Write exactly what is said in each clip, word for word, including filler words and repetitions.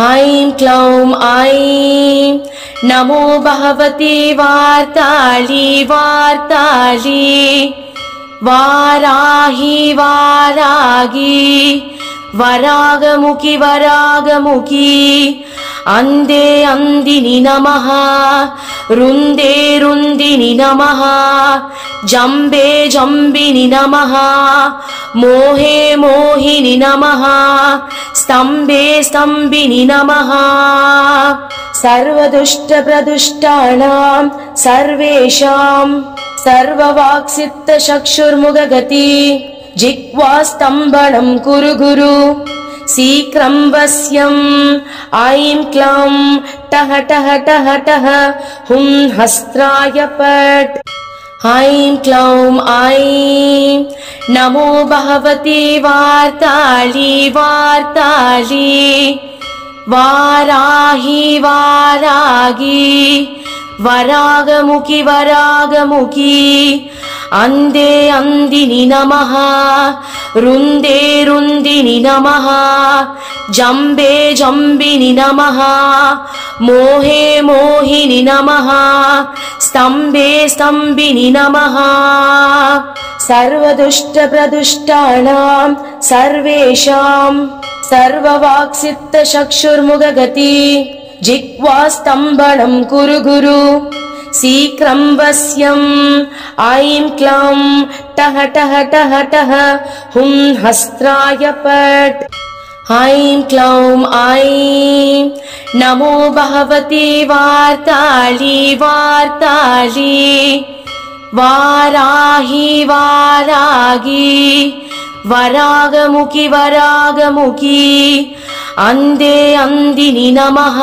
ऐं क्लौं ऐं नमो भगवते वार्ताली वार्ताली वाराही वारागी वरागमुखी वरागमुखी अंदे अंदिनी नमः रुंदे रुंदिनी नमः जंबे जंबिनी नमः मोहे मोहिनी नमः स्तंभे स्तंभिनी नमः सर्वदुष्ट प्रदुष्टानां सर्वेषां सर्ववाक्सित चक्षुर्मुखगति जिह्वास्तंभनं कुरु गुरु शीघ्रं वश्यं ऐं क्लं टह टह टह टह हुं हस्त्राय पट् ऐं क्लौं ऐं नमो भगवते वार्ताली वार्ताली वाराही वारागी वरागमुखी वरागमुखी अंदे अंदिनी नमः रुंदे रुंदिनी नमः जंबे जंबिनी नमः मोहे मोहिनी नमः स्तंभे स्तंभिनी नमः सर्वदुष्ट प्रदुष्टानां सर्वेषां सर्ववाक्सित चक्षुर्मुखगति जिह्वास्तंभनं कुरु गुरु शीघ्रं वश्यं ऐं क्लं टह टह टह टह हुं हस्त्राय पट् ऐं क्लौं ऐं नमो भगवते वार्ताली वार्ताली वाराही वारागी वरागमुखी वरागमुखी अंदे अंदिनी नमः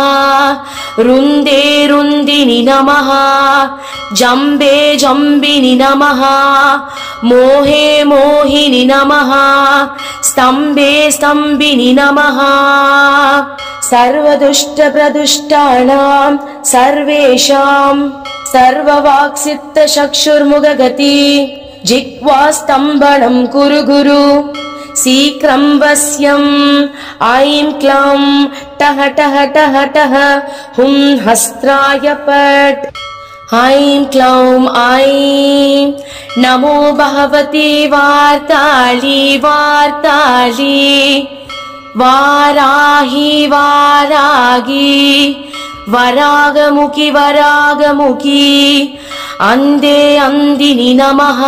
रुंदे रुंदिनी नमः जंबे जंबिनी नमः मोहे मोहिनी नमः स्तंभे स्तंभिनी नमः सर्वदुष्ट प्रदुष्टानां सर्वेषां सर्ववाक्सित चक्षुर्मुखगति जिह्वास्तंभनं कुरु गुरु शीघ्रं वश्यं ऐं क्लं टह टह टह टह हुं हस्त्राय पट् ऐं क्लौं ऐं नमो भगवते वार्ताली वार्ताली वाराही वारागी वरागमुखी वरागमुखी अंदे अंदिनी नमः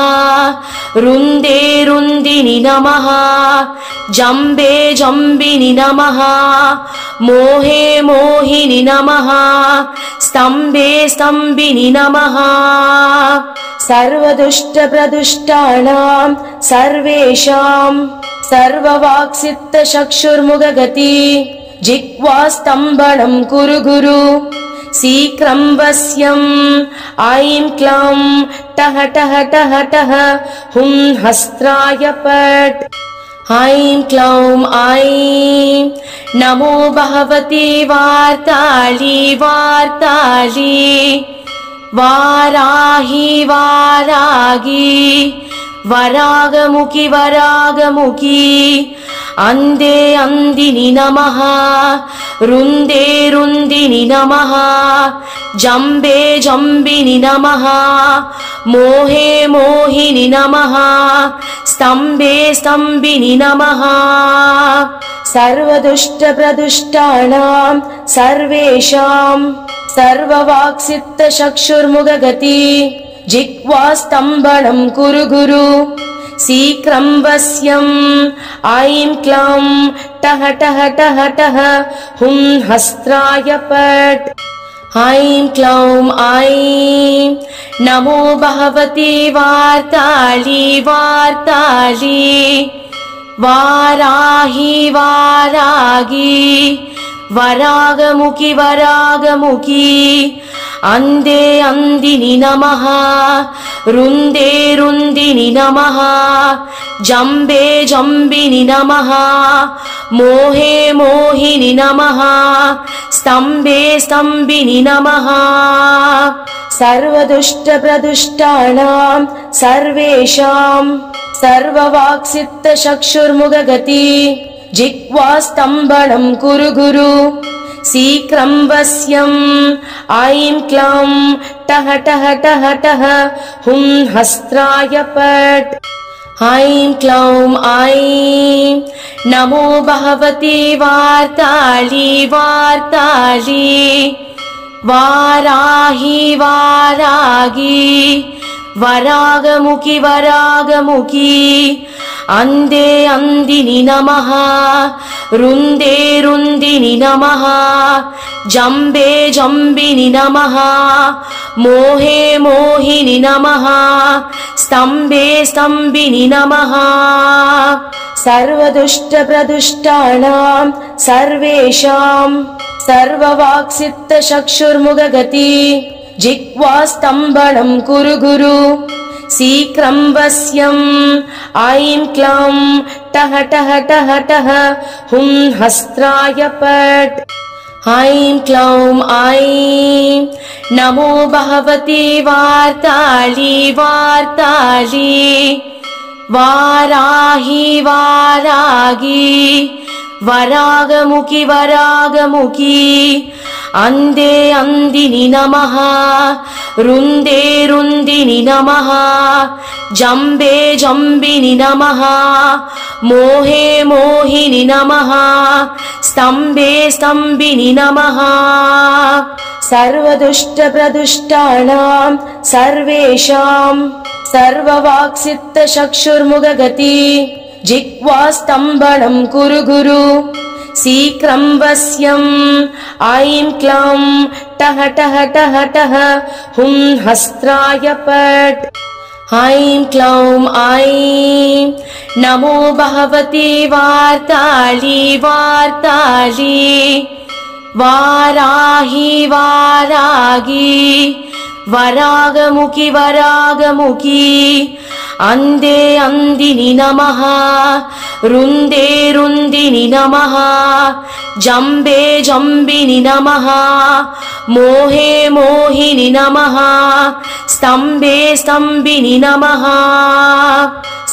रुंदे रुंदिनी नमः जंबे जंबिनी नमः मोहे मोहिनी नमः स्तंभे स्तंभिनी नमः सर्वदुष्ट प्रदुष्टानां सर्वेषां सर्ववाक्सित चक्षुर्मुखगति जिह्वास्तंभनं कुरु गुरु शीघ्रं वश्यं ऐं क्लं टह टह टह टह हुं हस्त्राय पट् ऐं क्लौं ऐं नमो भगवते वार्ताली वार्ताली वाराही वारागी वरागमुखी वरागमुखी अंदे अंदिनी नमः रुंदे रुंदिनी नमः जंबे जंबिनी नमः मोहे मोहिनी नमः स्तंभे स्तंभिनी नमः सर्वदुष्ट प्रदुष्टानां सर्वेषां सर्ववाक्सित चक्षुर्मुखगति जिह्वास्तंभनं कुरु गुरु शीघ्रं वश्यं ऐं क्लं टह टह टह टह हुं हस्त्राय पट् ऐं क्लौं ऐं नमो भगवते वार्ताली वार्ताली वाराही वारागी वरागमुखी वरागमुखी अंदे अंदिनी नमः रुंदे रुंदिनी नमः जंबे जंबिनी नमः मोहे मोहिनी नमः स्तंभे स्तंभिनी नमः सर्वदुष्ट प्रदुष्टानां सर्वेषां सर्ववाक्सित चक्षुर्मुखगति जिह्वास्तंभनं कुरु गुरु शीघ्रं वश्यं ऐं क्लां टह टह टह टह हुं हस्त्राय पट् ऐं क्लां ऐं नमो भगवते वार्ताली वार्ताली वाराही वारागी वरागमुखी वरागमुखी अंदे अंदिनी नमः रुंदे रुंदिनी नमः जंबे जंबिनी नमः मोहे मोहिनी नमः स्तंभे स्तंभिनी नमः सर्वदुष्ट प्रदुष्टानां सर्वेषां सर्ववाक्सित्त चक्षुर्मुखगति जिह्वास्तंभनं कुरु गुरु शीघ्रं वश्यं ऐं क्लां टह टह टह टह हुं हस्त्राय पट् ऐं क्लां ऐं नमो भगवते वार्ताली वार्ताली वाराही वारागी वरागमुखी वरागमुखी अंदे अंदिनी नमः रुंदे रुंदिनी नमः जंबे जंबिनी नमः मोहे मोहिनी नमः स्तंभे स्तंभिनी नमः सर्वदुष्ट प्रदुष्टानां सर्वेषां सर्ववाक्सित्त चक्षुर्मुखगति जिह्वास्तंभनं कुरु गुरु शीघ्रं वश्यं ऐं क्लां टह टह टह टह हुं हस्त्राय पट् ऐं क्लां ऐं नमो भगवते वार्ताली वार्ताली वाराही वारागी वरागमुखी वरागमुखी अंदे अंदिनी नमः रुंदे रुंदिनी नमः जंबे जंबिनी नमः मोहे मोहिनी नमः स्तंभे स्तंभिनी नमः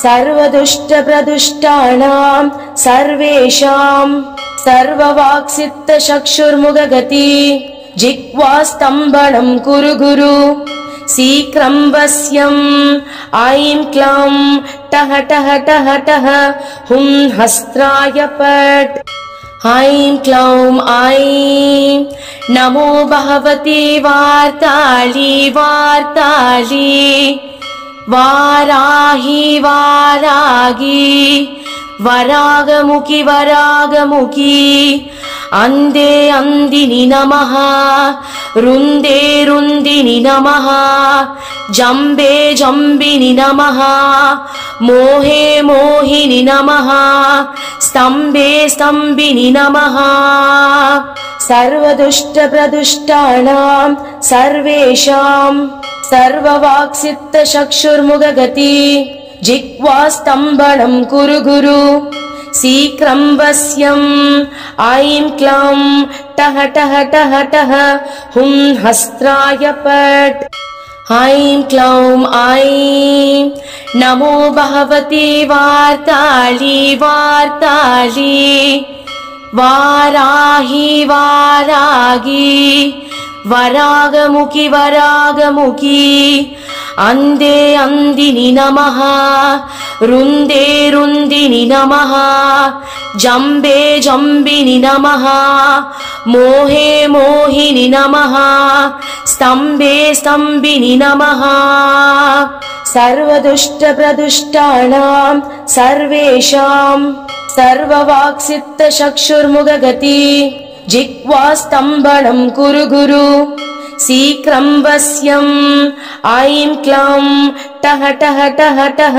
सर्वदुष्ट प्रदुष्टानां सर्वेषां सर्ववाक्सित्त चक्षुर्मुखगति जिह्वास्तंभनं कुरु गुरु शीघ्रं वश्यं ऐं क्लां टह टह टह टह हुं हस्त्राय पट् ऐं क्लां ऐं नमो भगवते वार्ताली वार्ताली वाराही वारागी वरागमुखी वरागमुखी अंदे अंदिनी नमः रुंदे रुंदिनी नमः जंबे जंबिनी नमः मोहे मोहिनी नमः स्तंभे स्तंभिनी नमः सर्वदुष्ट प्रदुष्टानां सर्वेषां सर्ववाक्सित्त चक्षुर्मुखगति जिह्वास्तंभनं कुरु गुरु शीघ्रं वश्यं ऐं क्लां टह टह टह टह हुं हस्त्राय पट् ऐं क्लां ऐं नमो भगवते वार्ताली वार्ताली वाराही वारागी वरागमुखी वरागमुखी अंदे अंदिनी नमः रुंदे रुंदिनी नमः जंबे जंबिनी नमः मोहे मोहिनी नमः स्तंभे स्तंभिनी नमः सर्वदुष्ट प्रदुष्टानां सर्वेषां सर्ववाक्सित्त चक्षुर्मुखगति जिह्वास्तंभनं कुरु गुरु शीघ्रं वश्यं ऐं क्लां टह टह टह टह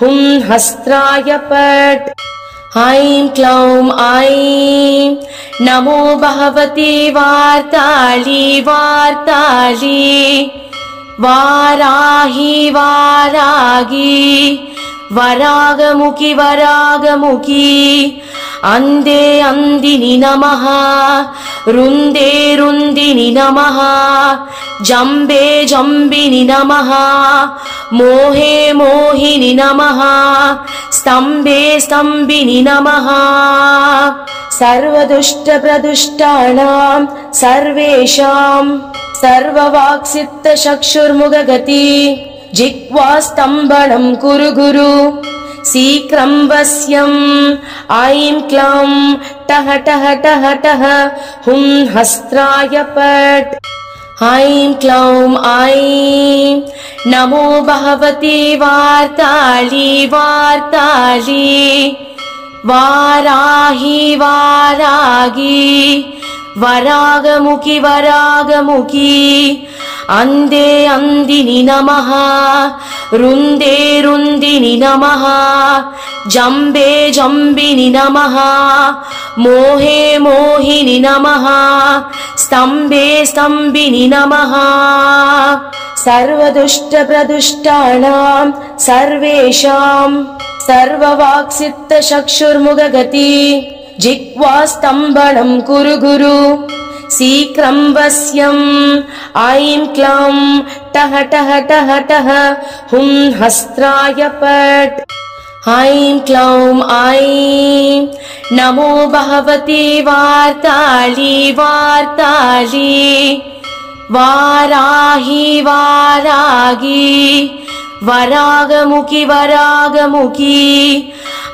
हुं हस्त्राय पट् ऐं क्लां ऐं नमो भगवते वार्ताली वार्ताली वाराही वारागी वरागमुखी वरागमुखी अंदे अंदिनी नमः रुंदे रुंदिनि नमः जम्बे जम्बिनि नमः मोहे मोहिनि नमः स्तंभे स्तंभिनि नमः सर्वदुष्ट प्रदुष्टानां सर्वेषां सर्ववाक्सित चक्षुर्मुखगति जिह्वास्तंभनं कुरु गुरु सीक्रं वस्यं ऐं क्लं टह टह टह टह हुं हस्त्राय पट् ऐं क्लौं ऐं नमो भगवती वार्ताली वार्ताली वाराही वारागी वरागमुखी वरागमुखी अंदे अंदिनि नमः रुंदे रुंदिनि नमः जम्बे जम्बिनि नमः मोहे मोहिनि नमः स्तंभे स्तंभिनि नमः सर्वदुष्ट प्रदुष्टानां सर्वेषां सर्ववाक्सित चक्षुर्मुखगति जिह्वास्तंभनं कुरु गुरु सीक्रं वस्यं ऐं क्लं टह टह टह टह हुं हस्त्राय पट् ऐं क्लौं ऐं नमो भगवती वार्ताली वार्ताली वाराही वारागी वरागमुखी वरागमुखी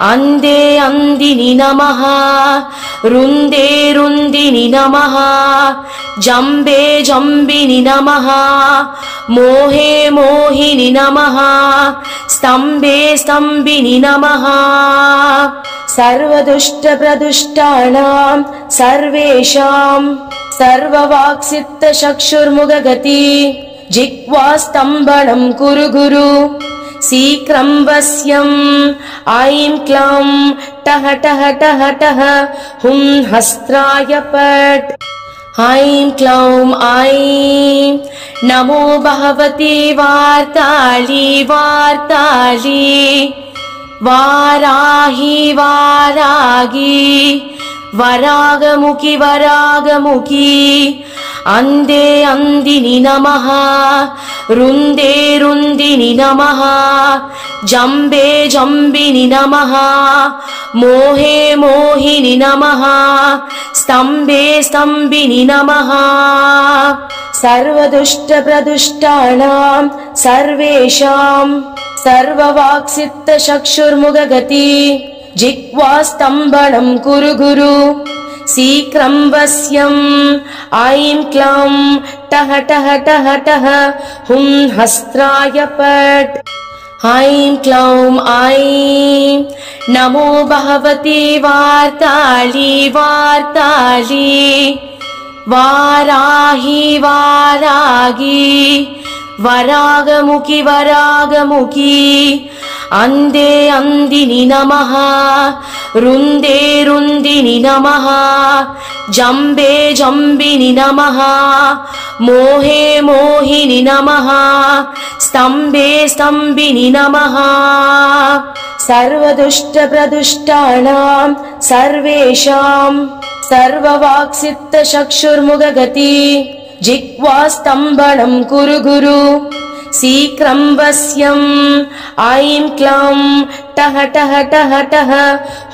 अंदे अंदिनि नमः रुंदे रुंदिनि नमः जम्बे जम्बिनि नमः मोहे मोहिनि नमः स्तंभे स्तंभिनि नमः सर्वदुष्ट प्रदुष्टानां सर्वेषां सर्ववाक्सित चक्षुर्मुखगति जिह्वास्तंभनं कुरु गुरु सीक्रं वस्यं ऐं क्लं टह टह टह टह हुं हस्त्राय पट् ऐं क्लौं ऐं नमो भगवती वार्ताली वार्ताली वाराही वारागी वरागमुखी वरागमुखी अंदे अंदिनि नमः रुंदे रुंदिनि नमः जम्बे जम्बिनि नमः मोहे मोहिनि नमः स्तंभे स्तंभिनि नमः सर्वदुष्ट प्रदुष्टानां सर्वेषां सर्ववाक्सित चक्षुर्मुखगति जिह्वास्तंभनं कुरु गुरु सीक्रं वस्यं ऐं क्लं टह टह टह टह हुं हस्त्राय पट् ऐं क्लौं ऐं नमो भगवती वार्ताली वार्ताली वाराही वारागी वरागमुखी वरागमुखी अंदे अंदिनि नमः रुंदे रुंदिनि नमः जम्बे जम्बिनि नमः मोहे मोहिनि नमः स्तंभे स्तंभिनि नमः सर्वदुष्ट प्रदुष्टानां सर्वेषां सर्ववाक्सित चक्षुर्मुखगति जिह्वास्तंभनं कुरु गुरु सीक्रं वस्यं ऐं क्लं टह टह टह टह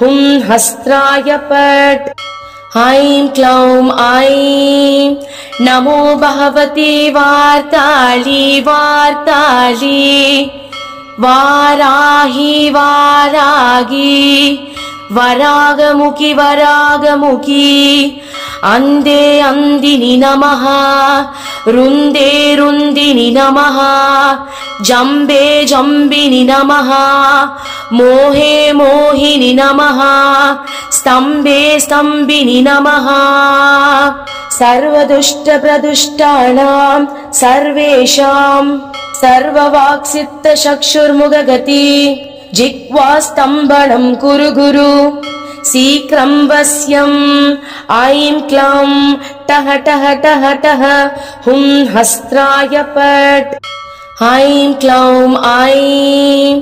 हुं हस्त्राय पट् ऐं क्लौं ऐं नमो भगवती वार्ताली वार्ताली वाराही वारागी वरागमुखी वरागमुखी अंदे अंदिनि नमः रुंदे रुंदिनि नमः जम्बे जम्बिनि नमः मोहे मोहिनि नमः स्तंभे स्तंभिनि नमः सर्वदुष्ट प्रदुष्टानां सर्वेषां सर्ववाक्सित चक्षुर्मुखगति जिह्वास्तंभनं कुरु गुरु सीक्रं वस्यं ऐं क्लं टह टह टह टह हुं हस्त्राय पट् ऐं क्लौं ऐं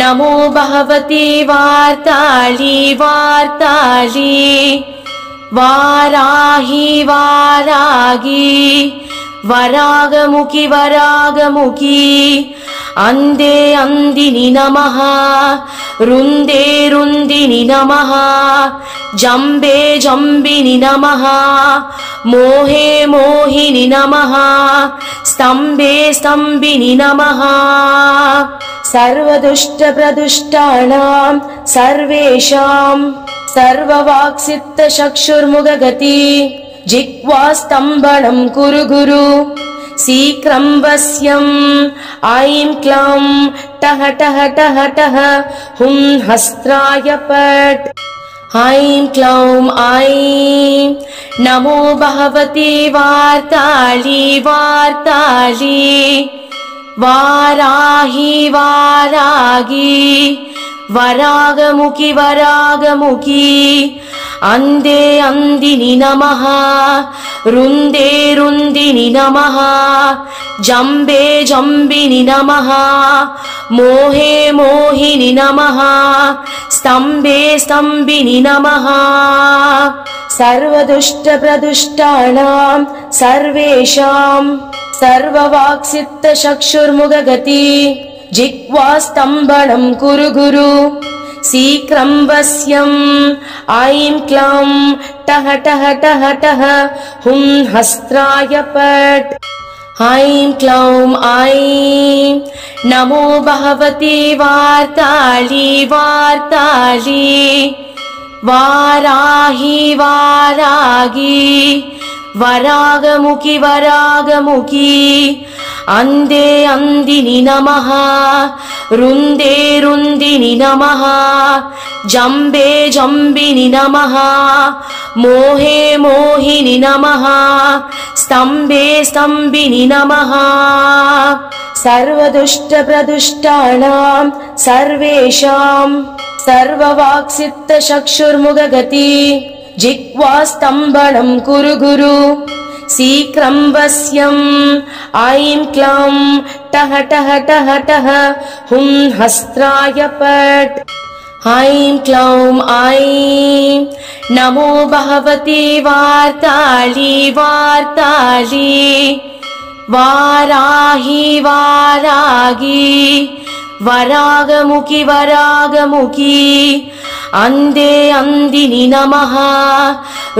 नमो भगवती वार्ताली वार्ताली वाराही वारागी वरागमुखी वरागमुखी अंदे अंदिनी नमः रुंदे रुंदिनी नमः जंबे जंबिनी नमः मोहे मोहिनी नमः स्तंभे स्तंभिनी नमः सर्वदुष्ट प्रदुष्टानां सर्वेषां सर्ववाक्सित्त चक्षुर्मुखगति जिह्वास्तंभनं कुरु गुरु सीक्रं वस्यं ऐं क्लं टह टह टह टह हुं हस्त्राय पट् ऐं क्लौं ऐं नमो भगवती वार्ताली वार्ताली वाराही वारागी वरागमुखी वरागमुखी अंदे अंदिनी नमः रुंदे रुंदिनी नमः जंबे जंबिनी नमः मोहे मोहिनी नमः स्तंभे स्तंभिनी नमः सर्वदुष्ट प्रदुष्टानां सर्वेषां सर्ववाक्सित्त चक्षुर्मुखगति जिह्वास्तंभनं कुरु गुरु सीक्रं वस्यं ऐं क्लं टह टह टह टह हुं हस्त्राय पट् ऐं क्लौं ऐं नमो भगवती वार्ताली वार्ताली वाराही वारागी वरागमुखी वरागमुखी अंदे अंदिनी नमः रुंदे रुंदिनी नमः जंबे जंबिनी नमः मोहे मोहिनी नमः स्तंभे स्तंभिनी नमः सर्वदुष्ट प्रदुष्टानां सर्वेषां सर्ववाक्सित्त चक्षुर्मुखगति जिह्वास्तंभनं कुरु गुरु सीक्रं वस्यं ऐं क्लं टह टह टह टह हुं हस्त्राय पट् ऐं क्लौं ऐं नमो भगवती वार्ताली वार्ताली वाराही वारागी वरागमुखी वरागमुखी अंदे अंदिनी नमः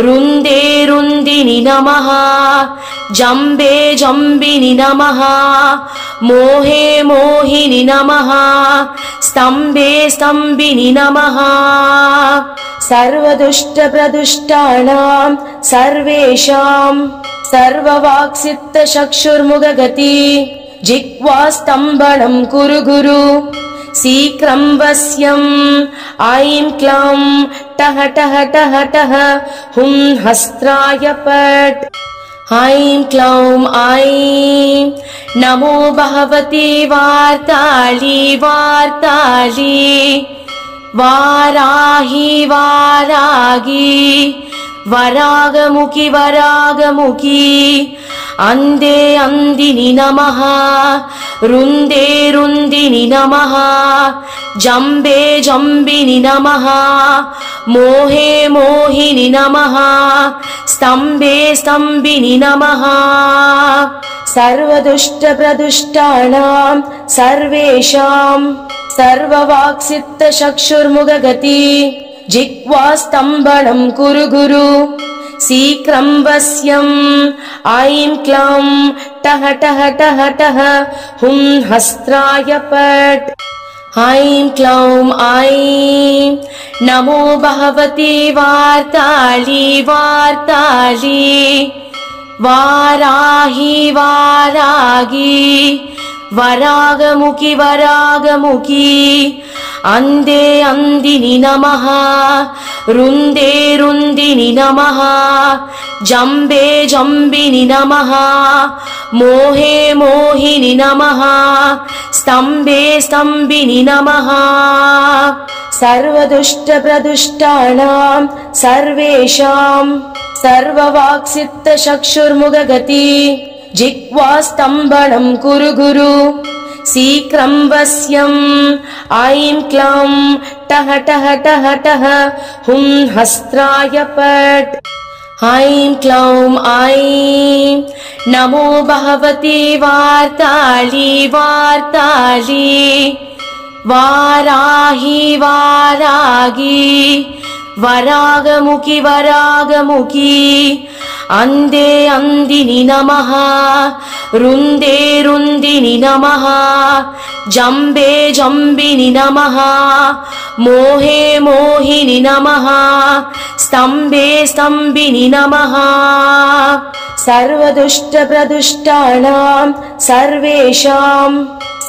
रुंदे रुंदिनी नमः जंबे जंबिनी नमः मोहे मोहिनी नमः स्तंभे स्तंभिनी नमः सर्वदुष्ट प्रदुष्टानां सर्वेषां सर्ववाक्सित्त चक्षुर्मुखगति जिह्वास्तंभनं कुरु गुरु सीक्रं वस्यं ऐं क्लं टह टह टह टह हुं हस्त्राय पट् ऐं क्लौं ऐं नमो भगवती वार्ताली वार्ताली वाराही वारागी वरागमुखी वरागमुखी अंदे अंदिनी नमः रुंदे रुंदिनी नमः जंबे जंबिनी नमः मोहे मोहिनी नमः स्तंभे स्तंभिनी नमः सर्वदुष्ट प्रदुष्टानां सर्वेषां सर्ववाक्सित्त चक्षुर्मुखगति जिह्वास्तंभनं कुरु गुरु सीक्रं वस्यं ऐं क्लं टह टह टह टह हुं हस्त्राय पट् ऐं क्लौं ऐं नमो भगवती वार्ताली वार्ताली वाराही वारागी वरागमुखी वरागमुखी अंदे अंदिनी नमः रुंदे रुंदिनी नमः जंबे जंबिनी नमः मोहे मोहिनी नमः स्तंभे स्तंभिनी नमः सर्वदुष्ट प्रदुष्टानां सर्वेषां सर्ववाक्सित्त चक्षुर्मुखगति जिह्वास्तंभनं कुरु गुरु सीक्रं वस्यं ऐं क्लं टह टह टह टह हुं हस्त्राय पट् ऐं क्लौं ऐं नमो भगवते वार्ताली वार्ताली वाराही वारागी वरागमुखी वरागमुखी अंदे अंदिनी नमः रुंदे रुंदिनी नमः जंबे जंबिनी नमः मोहे मोहिनी नमः स्तंभे स्तंभिनी नमः सर्वदुष्ट प्रदुष्टानां सर्वेषां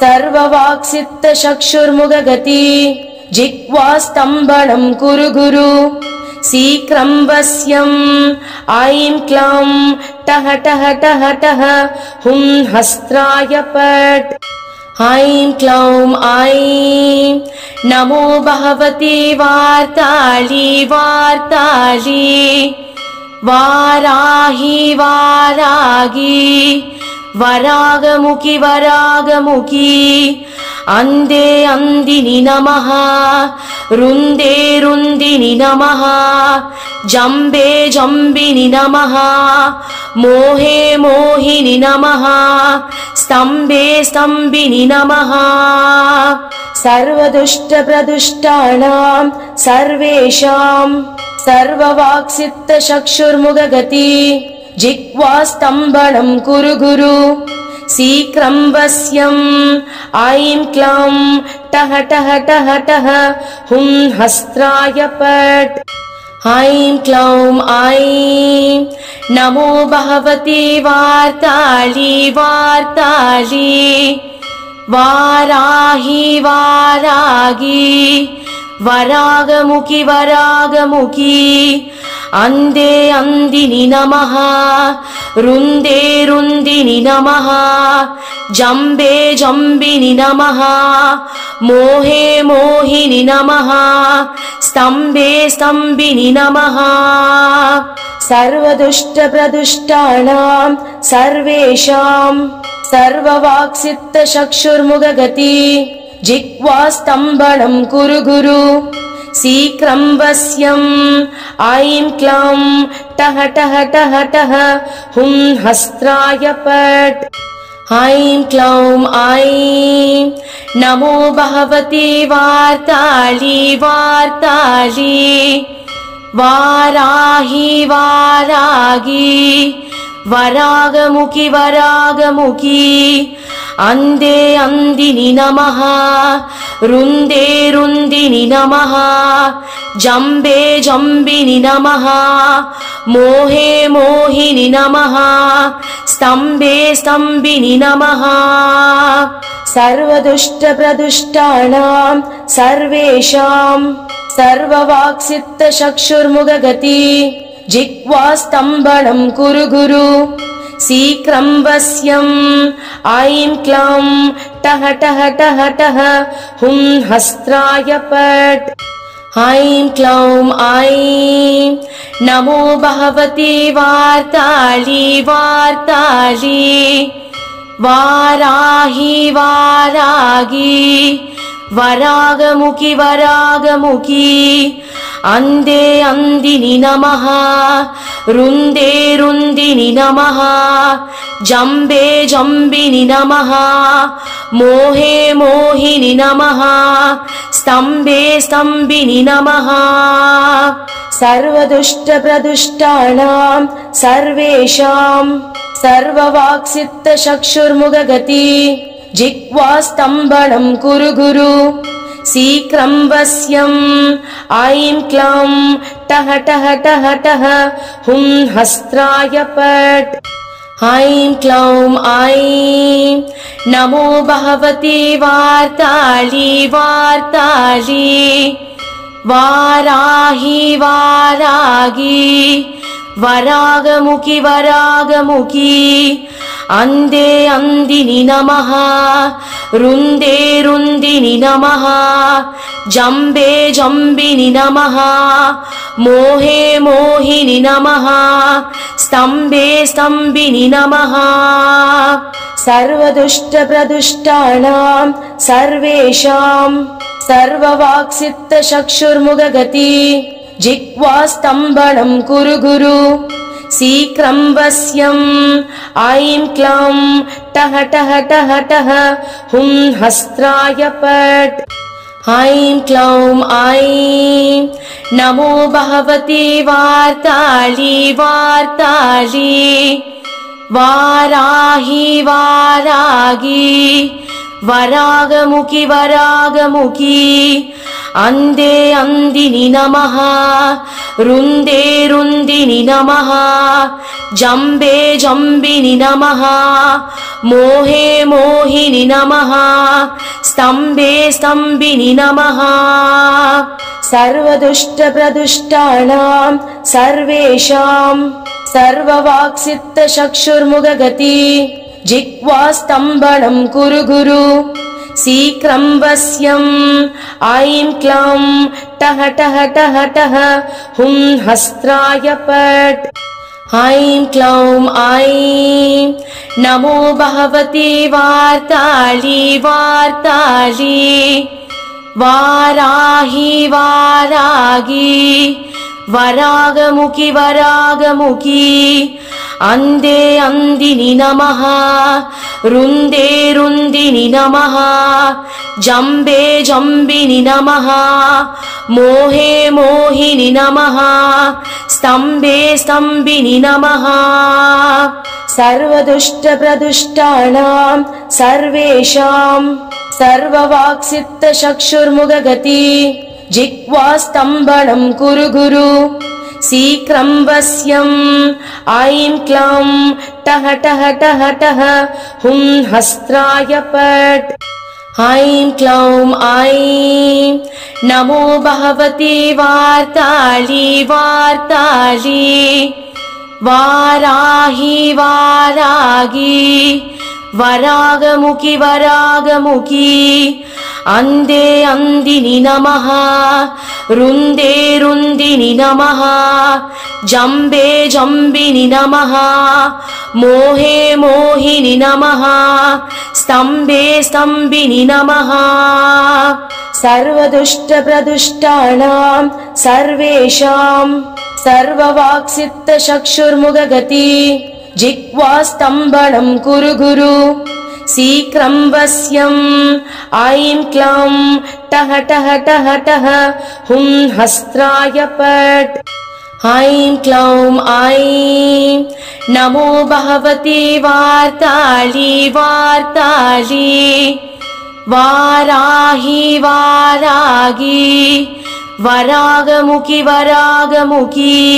सर्ववाक्सित्त चक्षुर्मुखगति जिह्वास्तंभनं कुरु गुरु शीघ्रं वश्यं ऐं क्लं टह टह टह टह हुं हस्त्राय पट् ऐं क्लौं ऐं नमो भगवते वार्ताली वार्ताली वाराही वारागी वरागमुखी वरागमुखी अंदे अंदिनी नमः रुंदे रुंदिनी नमः जंबे जंबिनी नमः मोहे मोहिनी नमः स्तंभे स्तंभिनी नमः सर्वदुष्ट प्रदुष्टानां सर्वेषां सर्ववाक्सित्त चक्षुर्मुखगति जिह्वास्तंभनं कुरु गुरु शीघ्रं वश्यं ऐं क्लं टह टह टह टह हुं हस्त्राय पट् ऐं क्लौं ऐं नमो भगवते वार्ताली वार्ताली वाराही वारागी वरागमुखी वरागमुखी अंदे अंदिनी नमः रुंदे रुंदिनी नमः जंबे जंबिनी नमः मोहे मोहिनी नमः स्तंभे स्तंभिनी नमः सर्वदुष्ट प्रदुष्टानां सर्वेषां सर्ववाक्सित्त चक्षुर्मुखगति जिह्वास्तंभनं कुरु गुरु शीघ्रं वश्यं ऐं क्लं टह टह टह टह हुं हस्त्राय पट् ऐं क्लौं ऐं नमो भगवते वार्ताली वार्ताली वाराही वारागी वरागमुखी वरागमुखी अंदे अंदिनी नमः रुंदे रुंदिनी नमः जंबे जंबिनी नमः मोहे मोहिनी नमः स्तंभे स्तंभिनी नमः सर्वदुष्ट प्रदुष्टानां सर्वेषां सर्ववाक्सित्त चक्षुर्मुखगति जिह्वास्तंभनं कुरु गुरु शीघ्रं वश्यं ऐं क्लं टह टह टह टह हुं हस्त्राय पट् ऐं क्लौं ऐं नमो भगवते वार्ताली वार्ताली वाराही वारागी वरागमुखी वरागमुखी अंदे अंदिनी नमः रुंदे रुंदिनी नमः जंबे जंबिनी नमः मोहे मोहिनी नमः स्तंभे स्तंभिनी नमः सर्वदुष्ट प्रदुष्टानां सर्वेषां सर्ववाक्सित्त चक्षुर्मुखगति जिह्वास्तंभनं कुरु गुरु शीघ्रं वश्यं ऐं क्लं टह टह टह टह हुं हस्त्राय पट् ऐं क्लौं ऐं नमो भगवते वार्ताली वार्ताली वाराही वारागी वरागमुखी वरागमुखी अंदे अंदिनी नमः रुंदे रुंदिनी नमः जंबे जंबिनी नमः मोहे मोहिनी नमः स्तंभे स्तंभिनी नमः सर्वदुष्ट प्रदुष्टानां सर्वेषां सर्ववाक्सित्त चक्षुर्मुखगति जिह्वास्तंभनं कुरु गुरु शीघ्रं वश्यं ऐं क्लं टह टह टह टह हुं हस्त्राय पट् ऐं क्लौं ऐं नमो भगवते वार्ताली वार्ताली वाराही वारागी वरागमुखी वरागमुखी अंदे अंदिनी नमः रुंदे रुंदिनी नमः जंबे जंबिनी नमः मोहे मोहिनी नमः स्तंबे स्तंबिनी नमः सर्वदुष्ट प्रदुष्टानां सर्वेषां सर्ववाक्सित्त चक्षुर्मुखगति जिह्वास्तंबनं कुरु गुरु शीघ्रं वश्यं ऐं क्लं टह टह टह टह हुं हस्त्राय पट् ऐं क्लौं ऐं नमो भगवते वार्ताली वार्ताली वाराही वारागी वरागमुखी वरागमुखी अंदे अंदिनी नमः रुंदे रुंदिनी नमः जंबे जंबिनी नमः मोहे मोहिनी नमः स्तंबे स्तंबिनी नमः सर्वदुष्ट प्रदुष्टानां सर्वेषां सर्ववाक्सित्त चक्षुर्मुखगति जिह्वास्तंबनं कुरु गुरु शीघ्रं वश्यं ऐं क्लं टह टह टह टह हुं हस्त्राय पट् ऐं क्लौं ऐं नमो भगवते वार्ताली वार्ताली वाराही वारागी वरागमुखी वरागमुखी अंदे अंदिनी नमः रुंदे रुंदिनी नमः जंबे जंबिनी नमः मोहे मोहिनी नमः स्तंबे स्तंबिनी नमः सर्वदुष्ट प्रदुष्टानां सर्वेषां सर्ववाक्सित्त चक्षुर्मुखगति जिह्वास्तंबनं कुरु गुरु शीघ्रं वश्यं ऐं क्लं टह टह टह टह हुं हस्त्राय पट् ऐं क्लौं ऐं नमो भगवते वार्ताली वार्ताली वाराही वारागी वरागमुखी वरागमुखी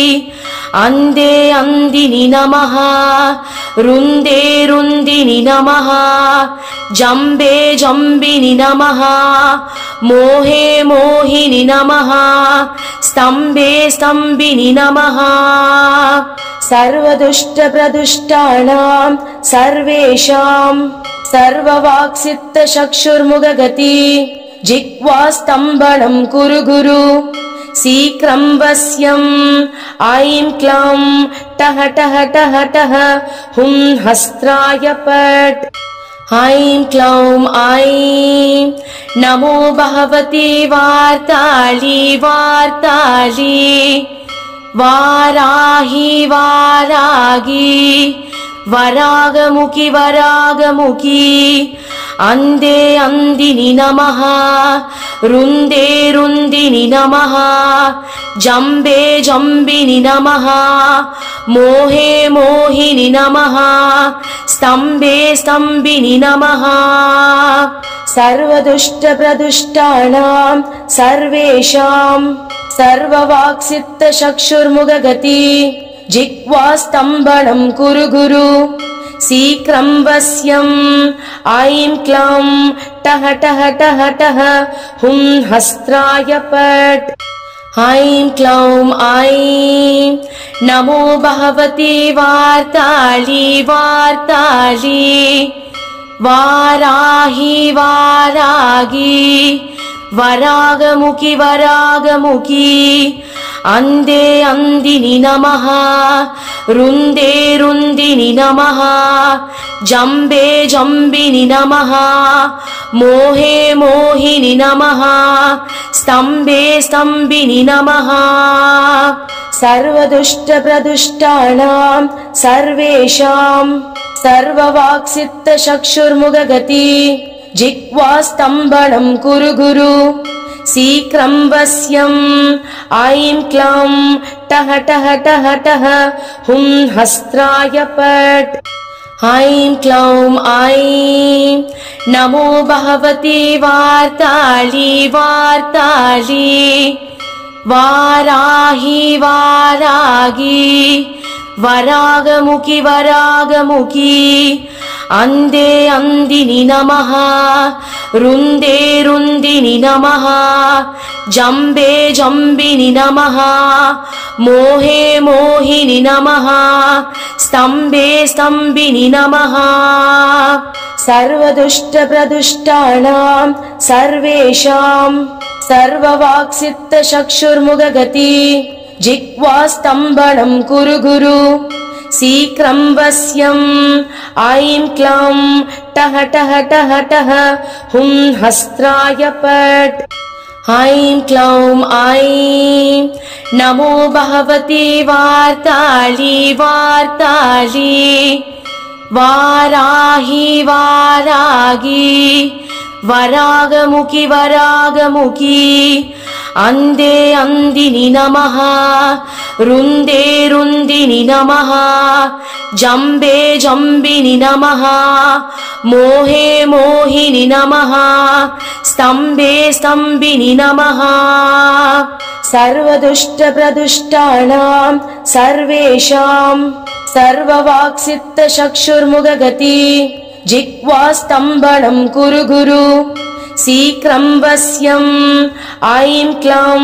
अंदे अंदिनी नमः रुंदे रुंदिनी नमः जंबे जंबिनी नमः मोहे मोहिनी नमः स्तंबे स्तंबिनी नमः सर्वदुष्ट प्रदुष्टानां सर्वेषां सर्ववाक्सित्त चक्षुर्मुखगति जिह्वास्तंबनं कुरु गुरु शीघ्रं वश्यं ऐं क्लं टह टह टह टह हुं हस्त्राय पट् ऐं क्लौं ऐं नमो भगवते वार्ताली वार्ताली वाराही वारागी वरागमुखी वरागमुखी अंदे अंदिनी नमः रुंदे रुंदिनी नमः जंबे जंबिनी नमः मोहे मोहिनी नमः स्तंबे स्तंबिनी नमः सर्वदुष्ट प्रदुष्टानां सर्वेषां सर्ववाक्सित्त चक्षुर्मुखगति जिह्वास्तंबनं कुरु गुरु शीघ्रं वश्यं ऐं क्लं टह टह टह टह हुं हस्त्राय पट् ऐं क्लौं ऐं नमो भगवते वार्ताली वार्ताली वाराही वारागी वरागमुखी वरागमुखी अंदे अंदिनि नमः रुंदे रुंदिनि नमः जंबे जंबिनि नमः मोहे मोहिनि नमः स्तंभे स्तंभिनि नमः सर्वदुष्ट प्रदुष्टानां सर्वेषां सर्ववाक्सित्त चक्षुर्मुखगति जिह्वास्तंभनं कुरु गुरु सीक्रं वस्यं ऐं क्लं टह टह टह टह हुं हस्त्राय पट् ऐं क्लौं ऐं नमो भगवते वार्ताली वार्ताली वाराही वारागी वरागमुखी वरागमुखी अंदे अंदिनि नमः रुंदे रुंदिनि नमः जंबे जंबिनि नमः मोहे मोहिनि नमः स्तंभे स्तंभिनि नमः सर्वदुष्ट प्रदुष्टानां सर्वेषां सर्ववाक्सित्त चक्षुर्मुखगति जिह्वास्तंभनं कुरु गुरु सीक्रं वस्यं ऐं क्लं टह टह टह टह हुं हस्त्राय पट् ऐं क्लौं ऐं नमो भगवते वार्ताली वार्ताली वाराही वारागी वरागमुखी वरागमुखी अंदे अंदिनि नमः रुंदे रुंदिनि नमः जंबे जंबिनि नमः मोहे मोहिनि नमः स्तंभे स्तंभिनि नमः सर्वदुष्ट प्रदुष्टानां सर्वेषां सर्ववाक्सित्त चक्षुर्मुखगति जिह्वास्तंभनं कुरु गुरु सीक्रं वस्यं ऐं क्लं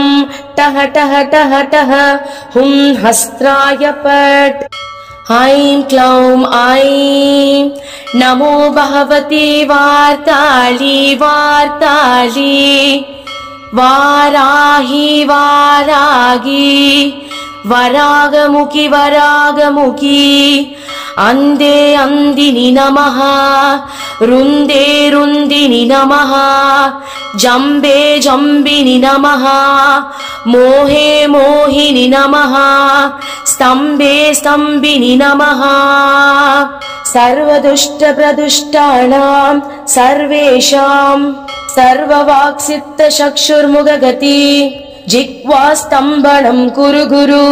टह टह टह टह हुं हस्त्राय पट् ऐं क्लौं ऐं नमो भगवते वार्ताली वार्ताली वाराही वारागी वरागमुखी वरागमुखी अंदे अंदिनि नमः रुंदे रुंदिनि नमः जंबे जंबिनि नमः मोहे मोहिनि नमः स्तंभे स्तंभिनि नमः सर्वदुष्ट प्रदुष्टानां सर्वेषां सर्ववाक्सित्त चक्षुर्मुखगति जिह्वास्तंभनं कुरु गुरु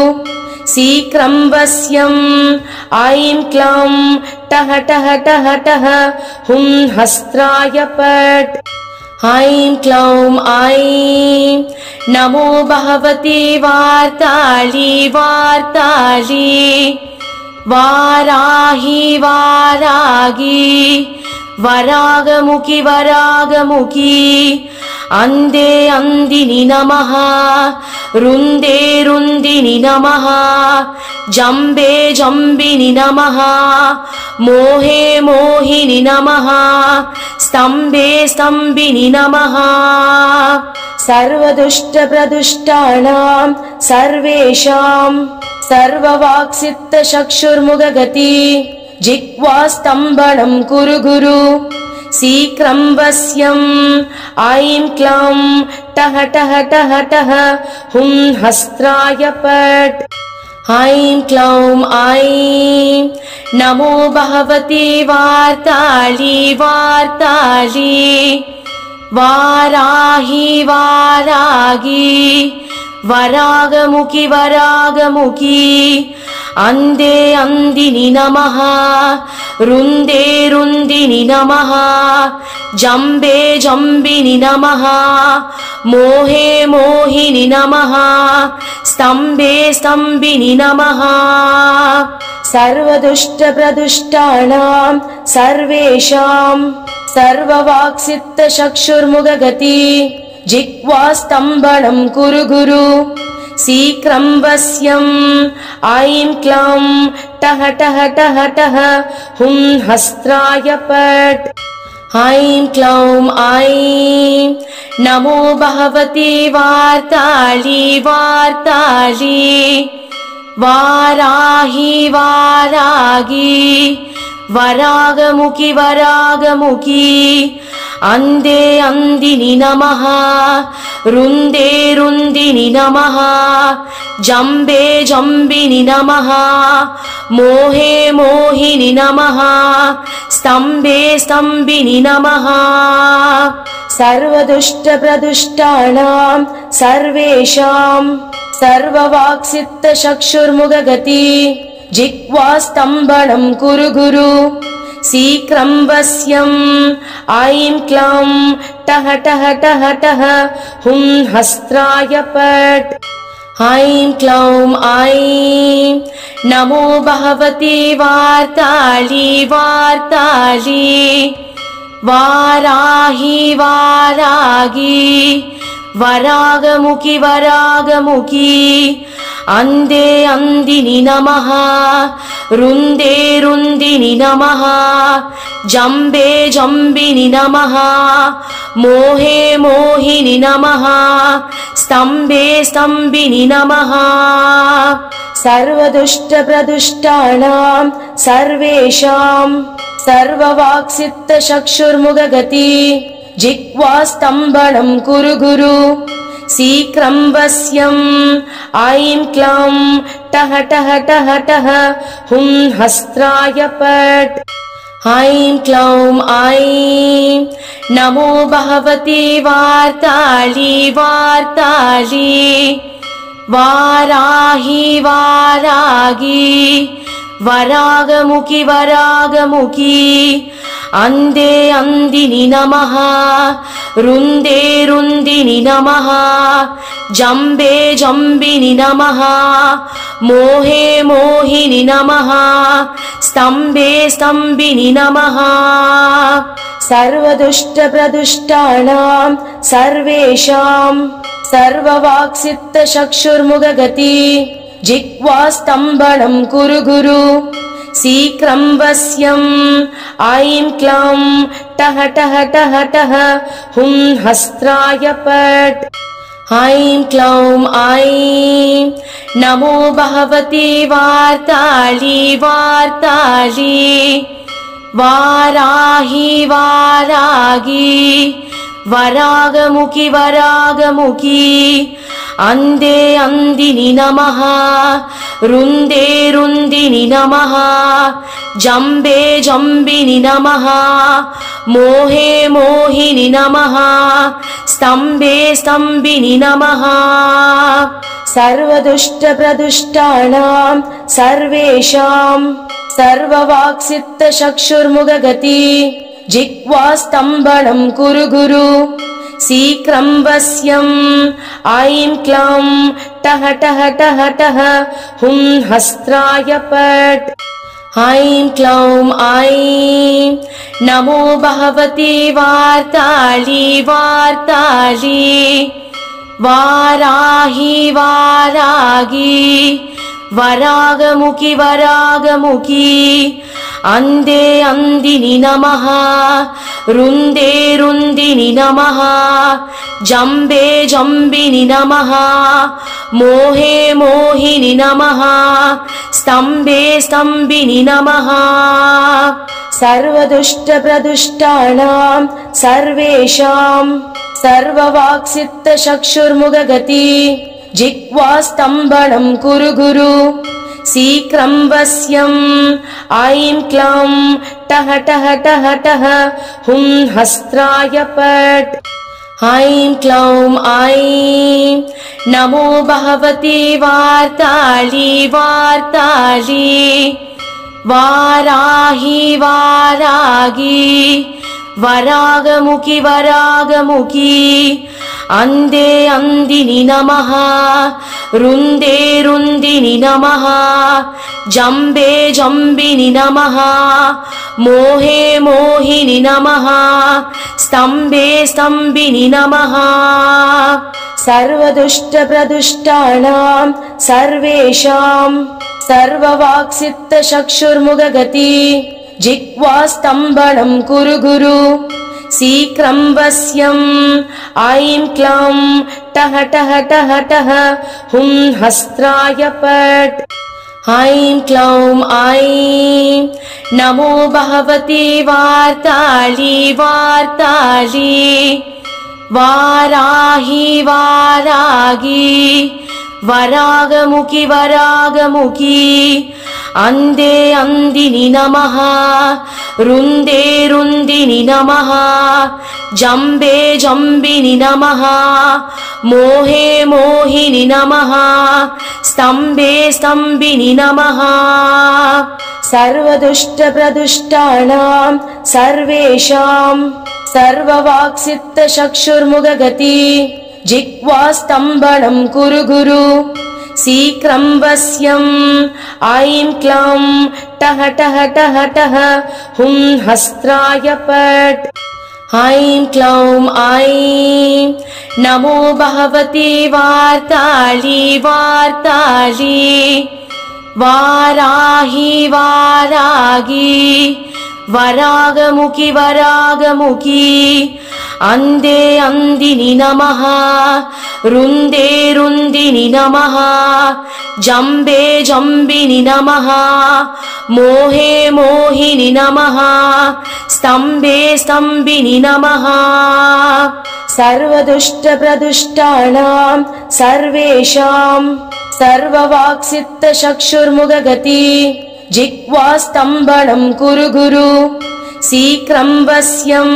सीक्रं वस्यं ऐं क्लं टह टह टह टह हुं हस्त्राय पट् ऐं क्लौं ऐं नमो भगवते वार्ताली वार्ताली वाराही वारागी वरागमुखी वरागमुखी अंदे अंदिनि नमः रुंदे रुंदिनि नमः जंबे जंबिनि नमः मोहे मोहिनि नमः स्तंभे स्तंभिनि नमः सर्वदुष्ट प्रदुष्टानां सर्वेषां सर्ववाक्सित्त चक्षुर्मुखगति जिह्वास्तंभनं कुरु गुरु सीक्रं वस्यं ऐं क्लं टह टह टह टह हुं हस्त्राय पट् ऐं क्लौं ऐं नमो भगवते वार्ताली वार्ताली वाराही वारागी वरागमुखी वरागमुखी अंदे अंदिनि नमः रुंदे रुंदिनि नमः जंबे जंबिनि नमः मोहे मोहिनि नमः स्तंभे स्तंभिनि नमः सर्वदुष्ट प्रदुष्टानां सर्वेषां सर्ववाक्सित्त चक्षुर्मुखगति जिह्वास्तंभनं कुरु गुरु सीक्रं वस्यं ऐं क्लं टह टह टह टह हुं हस्त्राय पट् ऐं क्लौं ऐं नमो भगवती वार्ताली वार्ताली वाराही वारागी वरागमुखी वरागमुखी अंदे अंदिनी नमः रुंदे रुंदिनी नमः जंबे जंबिनी नमः मोहे मोहिनी नमः स्तंभे स्तंभिनी नमः सर्वदुष्ट प्रदुष्टानां सर्वेषां सर्ववाक्सित्त चक्षुर्मुखगति जिह्वास्तंभनं कुरु गुरु सीक्रं वस्यं ऐं क्लं टह टह टह टह हुं हस्त्राय पट् ऐं क्लौं ऐं नमो भगवती वार्ताली वार्ताली वाराही वारागी वरागमुखी वरागमुखी अंदे अंदिनी नमः रुंदे रुंदिनी नमः जंबे जंबिनी नमः मोहे मोहिनी नमः स्तंभे स्तंभिनी नमः सर्वदुष्ट प्रदुष्टानां सर्वेषां सर्ववाक्सित्त चक्षुर्मुखगति जिह्वास्तंभनं कुरु गुरु सीक्रं वस्यं ऐं क्लं टह टह टह टह हुं हस्त्राय पट् ऐं क्लौं ऐं नमो भगवती वार्ताली वार्ताली वाराही वारागी वरागमुखी वरागमुखी अंदे अंदिनी नमः रुंदे रुंदिनी नमः जंबे जंबिनी नमः मोहे मोहिनी नमः स्तंभे स्तंभिनी नमः सर्वदुष्ट प्रदुष्टानां सर्वेषां सर्ववाक्सित्त चक्षुर्मुखगति जिह्वास्तंभनं कुरु गुरु सीक्रं वस्यं ऐं क्लं टह टह टह टह हुं हस्त्राय पट् ऐं क्लौं ऐं नमो भगवती वार्ताली वार्ताली वाराही वारागी वरागमुखी वरागमुखी अंदे अंदिनी नमः रुंदे रुंदिनी नमः जंबे जंबिनी नमः मोहे मोहिनी नमः स्तंभे स्तंभिनी नमः सर्वदुष्ट प्रदुष्टानां सर्वेषां सर्ववाक्सित्त चक्षुर्मुखगति जिह्वास्तंभनं कुरु गुरु सीक्रं वस्यं ऐं क्लं टह टह टह टह हुं हस्त्राय पट् ऐं क्लौं ऐं नमो भगवती वार्ताली वार्ताली वाराही वारागी वरागमुखी वरागमुखी अंदे अंदिनी नमः रुंदे रुंदिनी नमः जंबे जंबिनी नमः मोहे मोहिनी नमः स्तंभे स्तंभिनी नमः सर्वदुष्ट प्रदुष्टानां सर्वेषां सर्ववाक्सित्त चक्षुर्मुखगति जिह्वास्तंभनं कुरु गुरु सीक्रं वस्यं ऐं क्लं टह टह टह टह हुं हस्त्राय पट् ऐं क्लौं ऐं नमो भगवती वार्ताली वार्ताली वाराही वारागी वरागमुखी वरागमुखी अंदे अंदिनी नमः रुंदे रुंदिनी नमः जंबे जंबिनी नमः मोहे मोहिनी नमः स्तंभे स्तंभिनी नमः सर्वदुष्ट प्रदुष्टानां सर्वेषां सर्ववाक्सित्त चक्षुर्मुखगति जिह्वास्तंभनं कुरु गुरु शीघ्रं वश्यं ऐं क्लां टह टह टह टह हुं हस्त्राय पट् ऐं क्लां ऐं नमो भगवते वार्ताली वार्ताली वाराही वारागी वरागमुखी वरागमुखी अंदे अंदिनी नमः रुंदे रुंदिनी नमः जंबे जंबिनी नमः मोहे मोहिनी नमः स्तंभे स्तंभिनी नमः सर्वदुष्ट प्रदुष्टानां सर्वेषां सर्ववाक्सित्त चक्षुर्मुखगति जिह्वास्तंभनं कुरु गुरु शीघ्रं वश्यं ऐं क्लां टह टह टह टह हुं हस्त्राय पट् ऐं क्लां ऐं नमो भगवते वार्ताली वार्ताली वाराही वारागी वरागमुखी वरागमुखी अंदे अंदिनी नमः रुंदे रुंदिनी नमः जंबे जंबिनी नमः मोहे मोहिनी नमः स्तंभे स्तंभिनी नमः सर्वदुष्ट प्रदुष्टानां सर्वेषां सर्ववाक्सित्त चक्षुर्मुखगति जिह्वास्तंभनं कुरु गुरु शीघ्रं वश्यं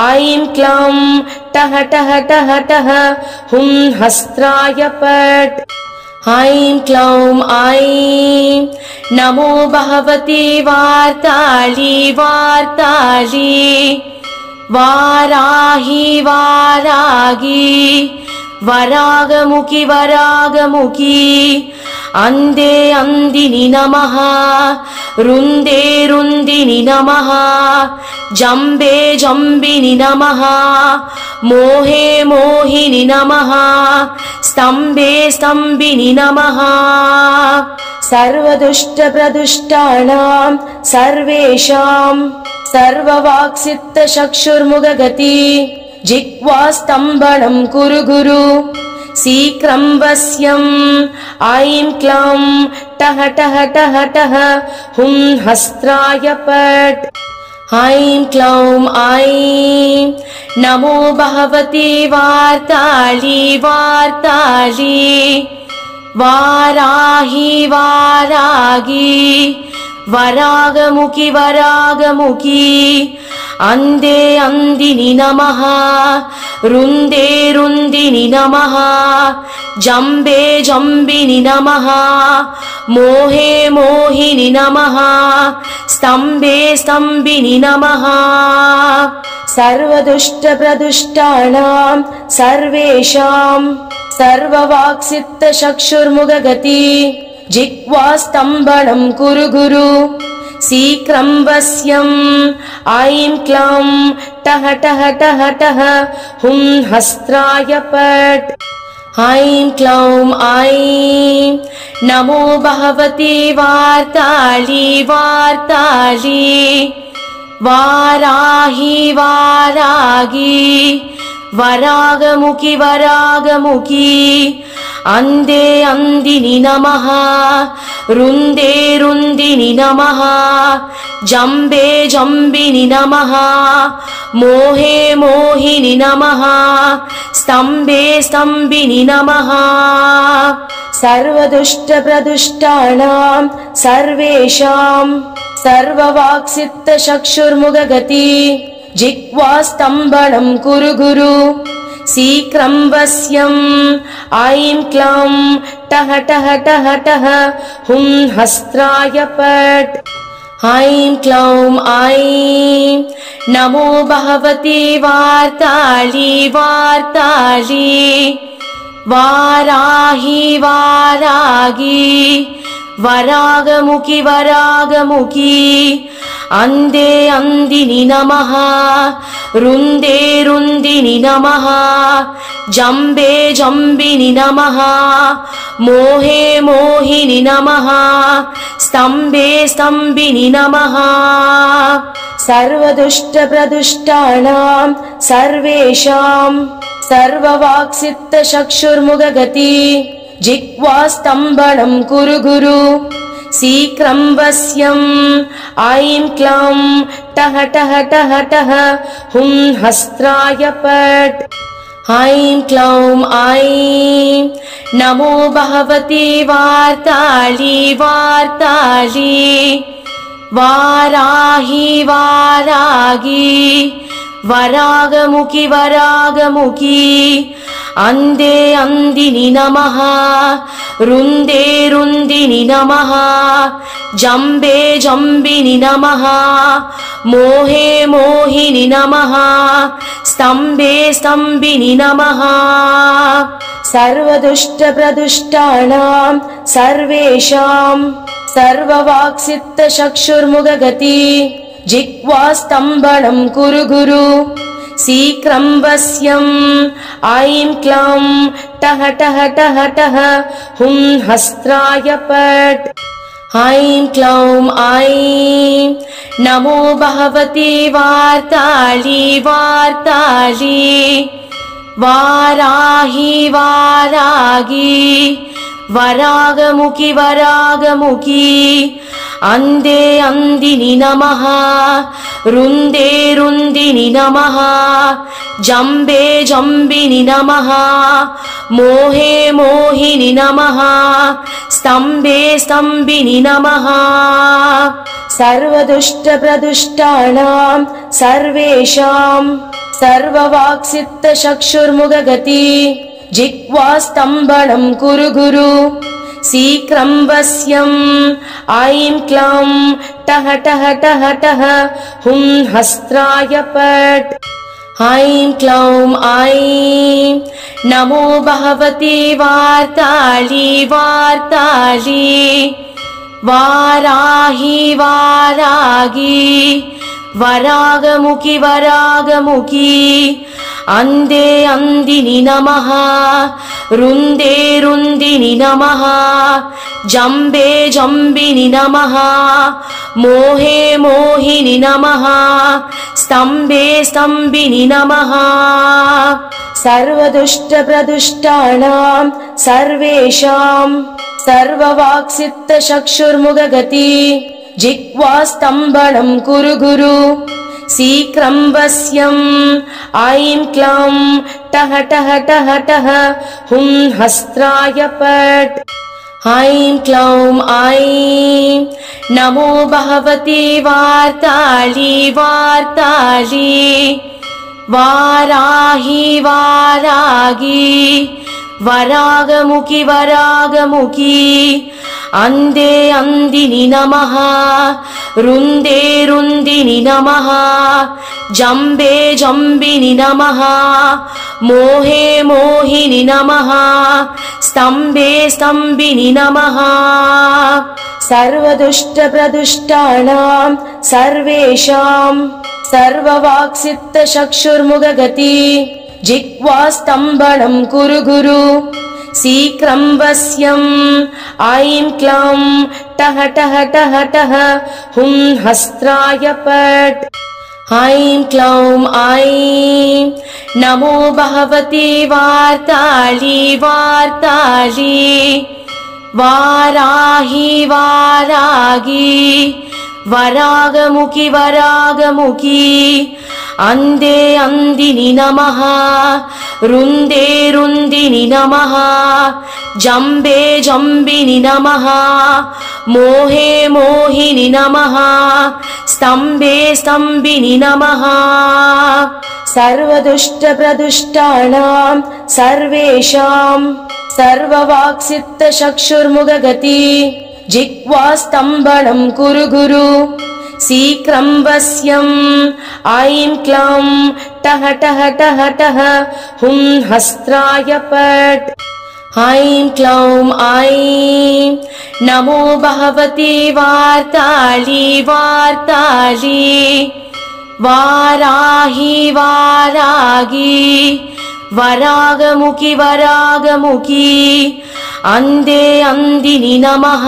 ऐं क्लां टह टह टह टह हुं हस्त्राय पट् ऐं क्लां ऐं नमो भगवते वार्ताली वार्ताली वाराही वारागी वरागमुखी वरागमुखी अंदे अंदिनी नमः रुंदे रुंदिनी नमः जंबे जंबिनी नमः मोहे मोहिनी नमः स्तंभे स्तंभिनी नमः सर्वदुष्ट प्रदुष्टानां सर्वेषां सर्ववाक्सित्त चक्षुर्मुखगति जिह्वास्तंभनं कुरु गुरु शीघ्रं वश्यं ऐं क्लां टह टह टह टह हुं हस्त्राय पट् ऐं क्लां ऐं नमो भगवते वार्ताली वार्ताली वाराही वारागी वरागमुखी वरागमुखी अंदे अंदिनी नमः रुंदे रुंदिनी नमः जंबे जंबिनी नमः मोहे मोहिनी नमः स्तंभे स्तंभिनी नमः सर्वदुष्ट प्रदुष्टानां सर्वेषां सर्ववाक्सित्त चक्षुर्मुखगति जिह्वास्तंभनं कुरु गुरु शीघ्रं वश्यं ऐं क्लां टह टह टह टह हुं हस्त्राय पट् ऐं क्लां ऐं नमो भगवते वार्ताली वार्ताली वाराही वारागी वरागमुखी वरागमुखी अंदे अंदिनी नमः रुंदे रुंदिनी नमः जंबे जंबिनी नमः मोहे मोहिनी नमः स्तंभे स्तंभिनी नमः सर्वदुष्ट प्रदुष्टानां सर्वेषां सर्ववाक्सित्त चक्षुर्मुखगति जिह्वास्तंभनं कुरु गुरु शीघ्रं वश्यं ऐं क्लां टह टह टह टह हुं हस्त्राय पट् ऐं क्लां ऐं नमो भगवते वार्ताली वार्ताली वाराही वारागी वरागमुखी वरागमुखी अंदे अंदिनी नमः रुंदे रुंदिनि नमः जम्बे जम्बिनि नमः मोहे मोहिनि नमः स्तंभे स्तंभिनि नमः सर्वदुष्ट प्रदुष्टानां सर्वेषां सर्ववाक्सित चक्षुर्मुखगति जिह्वास्तंभनं कुरु गुरु सीक्रं वस्यं ऐं क्लं टह टह टह टह हुं हस्त्राय पट् ऐं क्लौं ऐं नमो भगवती वार्ताली वार्ताली वाराही वारागी वरागमुखी वरागमुखी अंदे अंदिनि नमः रुंदे रुंदिनि नमः जम्बे जम्बिनि नमः मोहे मोहिनि नमः स्तंभे स्तंभिनि नमः सर्वदुष्ट प्रदुष्टानां सर्वेषां सर्ववाक्सित चक्षुर्मुखगति जिह्वास्तंभनं कुरु गुरु सीक्रं वस्यं ऐं क्लं टह टह टह टह हुं हस्त्राय पट् ऐं क्लौं ऐं नमो भगवती वार्ताली वार्ताली वाराही वारागी वरागमुखी वरागमुखी अंदे अंदिनि नमः रुंदे रुंदिनि नमः जम्बे जम्बिनि नमः मोहे मोहिनि नमः स्तंभे स्तंभिनि नमः सर्वदुष्ट प्रदुष्टानां सर्वेषां सर्ववाक्सित चक्षुर्मुखगति जिह्वास्तंभनं कुरु गुरु सीक्रं वस्यं ऐं क्लं टह टह टह टह हुं हस्त्राय पट् ऐं क्लौं ऐं नमो भगवती वार्ताली वार्ताली वाराही वारागी वरागमुखी वरागमुखी अंदे अंदिनि नमः रुंदे रुंदिनि नमः जम्बे जम्बिनि नमः मोहे मोहिनि नमः स्तंभे स्तंभिनि नमः सर्वदुष्ट प्रदुष्टानां सर्वेषां सर्ववाक्सित चक्षुर्मुखगति जिह्वास्तंभनं कुरु गुरु सीक्रं वस्यं ऐं क्लं टह टह टह टह हुं हस्त्राय पट् ऐं क्लौं ऐं नमो भगवती वार्ताली वार्ताली वाराही वारागी वरागमुखी वरागमुखी अंदे अंदिनि नमः रुंदे रुंदिनि नमः जम्बे जम्बिनि नमः मोहे मोहिनि नमः स्तंभे स्तंभिनि नमः सर्वदुष्ट प्रदुष्टानां सर्वेषां सर्ववाक्सित चक्षुर्मुखगति जिह्वास्तंभनं कुरु गुरु सीक्रं वस्यं ऐं क्लं टह टह टह टह हुं हस्त्राय पट् ऐं क्लौं ऐं नमो भगवती वार्ताली वार्ताली वाराही वारागी वरागमुखी वरागमुखी अंदे अंदिनि नमः रुंदे रुंदिनि नमः जम्बे जम्बिनि नमः मोहे मोहिनि नमः स्तंभे स्तंभिनि नमः सर्वदुष्ट प्रदुष्टानां सर्वेषां सर्ववाक्सित चक्षुर्मुखगति जिह्वास्तंभनं कुरु गुरु सीक्रं वस्यं ऐं क्लं टह टह टह टह हुं हस्त्राय पट् ऐं क्लौं ऐं नमो भगवती वार्ताली वार्ताली वाराही वारागी वरागमुखी वरागमुखी अंदे अंदिनी नमः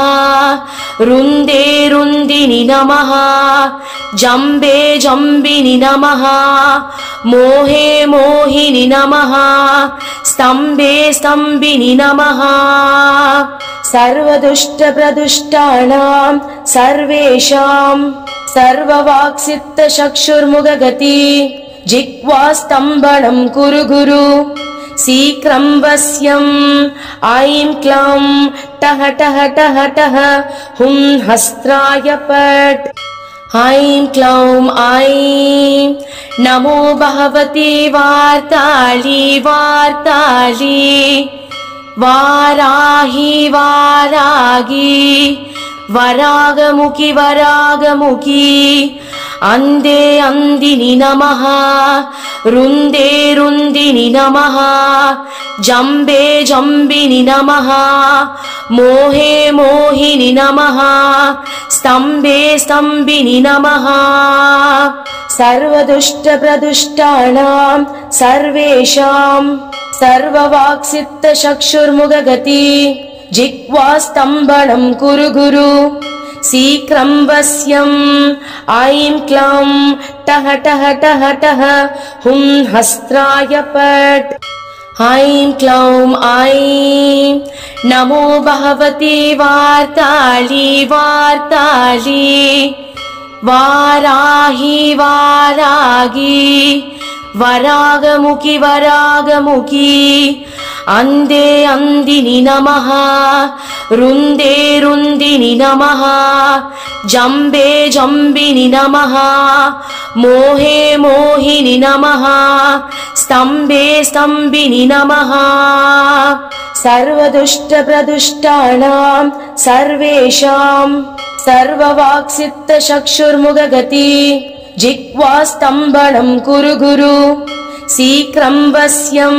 रुंदे रुंदिनी नमः जंबे जंबिनी नमः मोहे मोहिनी नमः स्तंभे स्तंभिनी नमः सर्वदुष्ट प्रदुष्टानां सर्वेषां सर्ववाक्सित्त चक्षुर्मुखगति जिह्वास्तंभनं कुरु गुरु सीक्रं वस्यं ऐं क्लं टह टह टह टह हुं हस्त्राय पट् ऐं क्लौं ऐं नमो भगवती वार्ताली वार्ताली वाराही वारागी वरागमुखी वरागमुखी अंदे अंदिनी नमः रुंदे रुंदिनी नमः जंबे जंबिनी नमः मोहे मोहिनी नमः स्तंभे स्तंभिनी नमः सर्वदुष्ट प्रदुष्टानां सर्वेषां सर्ववाक्सित्त चक्षुर्मुखगति जिह्वास्तंभनं कुरु गुरु सीक्रं वस्यं ऐं क्लं टह टह टह टह हुं हस्त्राय पट् ऐं क्लौं ऐं नमो भगवती वार्ताली वार्ताली वाराही वारागी वरागमुखी वरागमुखी अंदे अंदिनी नमः रुंदे रुंदिनी नमः जंबे जंबिनी नमः मोहे मोहिनी नमः स्तंभे स्तंभिनी नमः सर्वदुष्ट प्रदुष्टानां सर्वेषां सर्ववाक्सित्त चक्षुर्मुखगति जिह्वास्तंभनं कुरु गुरु सीक्रं वस्यं ऐं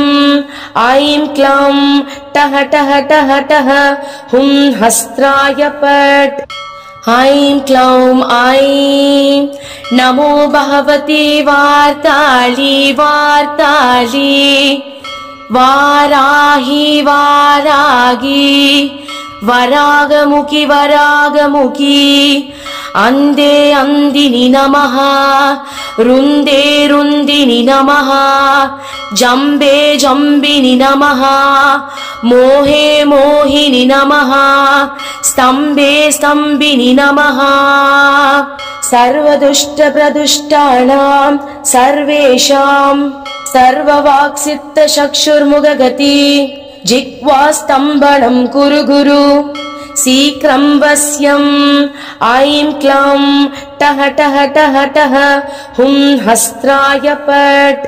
क्लं टह टह टह टह हुं हस्त्राय पट् ऐं क्लौं ऐं नमो भगवती वार्ताली वार्ताली वाराही वारागी वरागमुखी वरागमुखी अंदे अंदिनी नमः रुंदे रुंदिनी नमः जंबे जंबिनी नमः मोहे मोहिनी नमः स्तंभे स्तंभिनी नमः सर्वदुष्ट प्रदुष्टानां सर्वेषां सर्ववाक्सित्त चक्षुर्मुखगति जिह्वास्तंभनं कुरु गुरु सीक्रं वस्यं ऐं क्लं टह टह टह टह हुं हस्त्राय पट्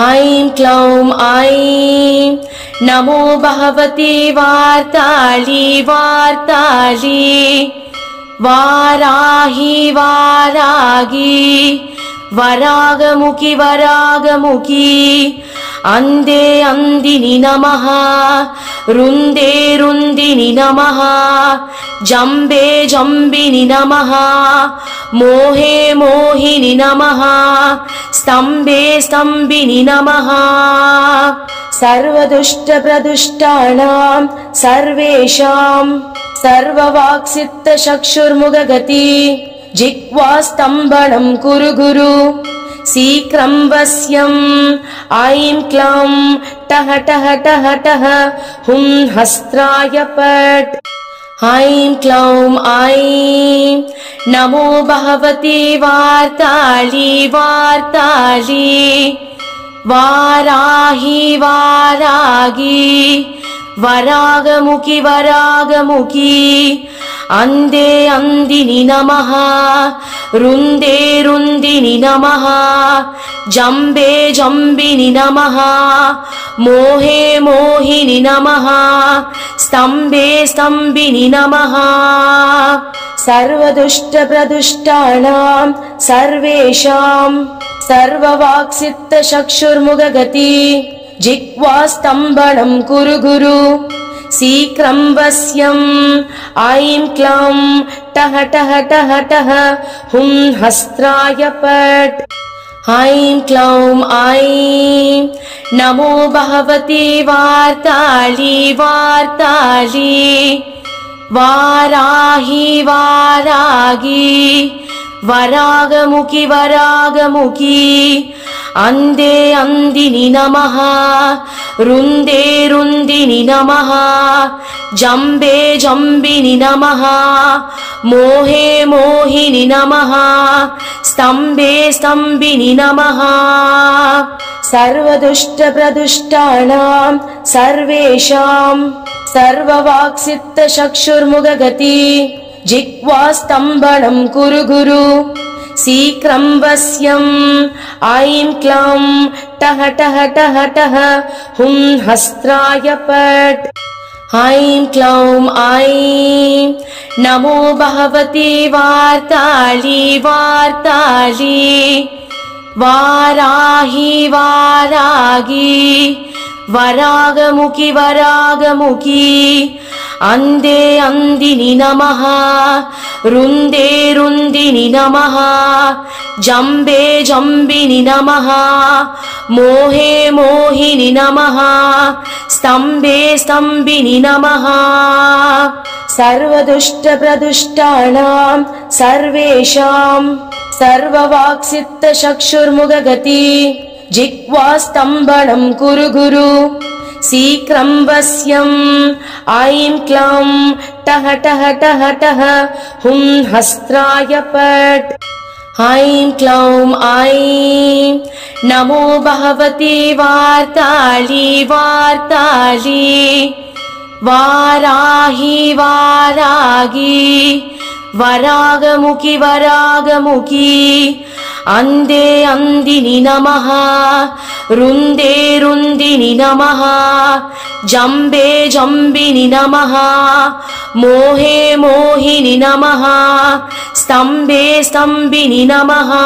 ऐं क्लौं ऐं नमो भगवती वार्ताली वार्ताली वाराही वारागी वरागमुखी वरागमुखी अंदे अंदिनी नमः रुंदे रुंदिनी नमः जंबे जंबिनी नमः मोहे मोहिनी नमः स्तंभे स्तंभिनी नमः सर्वदुष्ट प्रदुष्टानां सर्वेषां सर्ववाक्सित्त चक्षुर्मुखगति जिह्वास्तंभनं कुरु गुरु सीक्रं वस्यं ऐं क्लं टह टह टह टह हुं हस्त्राय पट् ऐं क्लौं ऐं नमो भगवती वार्ताली वार्ताली वाराही वारागी वरागमुखी वरागमुखी अंदे अंदिनी नमः रुंदे रुंदिनी नमः जंबे जंबिनी नमः मोहे मोहिनी नमः स्तंभे स्तंभिनी नमः सर्वदुष्ट प्रदुष्टानां सर्वेषां सर्ववाक्सित्त चक्षुर्मुखगति जिह्वास्तंभनं कुरु गुरु शीघ्रं वश्यं ऐं क्लं टह टह टह टह हुं हस्त्राय पट् ऐं क्लौं ऐं नमो भगवते वार्ताली वार्ताली वाराही वारागी वरागमुखी वरागमुखी अंदे अंदिनी नमः रुंदे रुंदिनी नमः जंबे जंबिनी नमः मोहे मोहिनी नमः स्तंबे स्तंबिनी नमः सर्वदुष्ट प्रदुष्टानां सर्वेषां सर्ववाक्सित्त चक्षुर्मुखगति जिह्वास्तंबनं कुरु गुरु शीघ्रं वश्यं ऐं क्लं टह टह टह टह हुं हस्त्राय पट् ऐं क्लौं ऐं नमो भगवते वार्ताली वार्ताली वाराही वारागी वरागमुखी वरागमुखी अंदे अंदिनी नमः रुंदे रुंदिनी नमः जंबे जंबिनी नमः मोहे मोहिनी नमः स्तंबे स्तंबिनी नमः सर्वदुष्ट प्रदुष्टानां सर्वेषां सर्ववाक्सित्त चक्षुर्मुखगति जिह्वास्तंबनं कुरु गुरु शीघ्रं वश्यं ऐं क्लं टह टह टह टह हुं हस्त्राय पट् ऐं क्लौं ऐं नमो भगवते वार्ताली वार्ताली वाराही वारागी वरागमुखी वरागमुखी अंदे अंदिनी नमः रुंदे रुंदिनी नमः जंबे जंबिनी नमः मोहे मोहिनी नमः स्तंबे स्तंबिनी नमः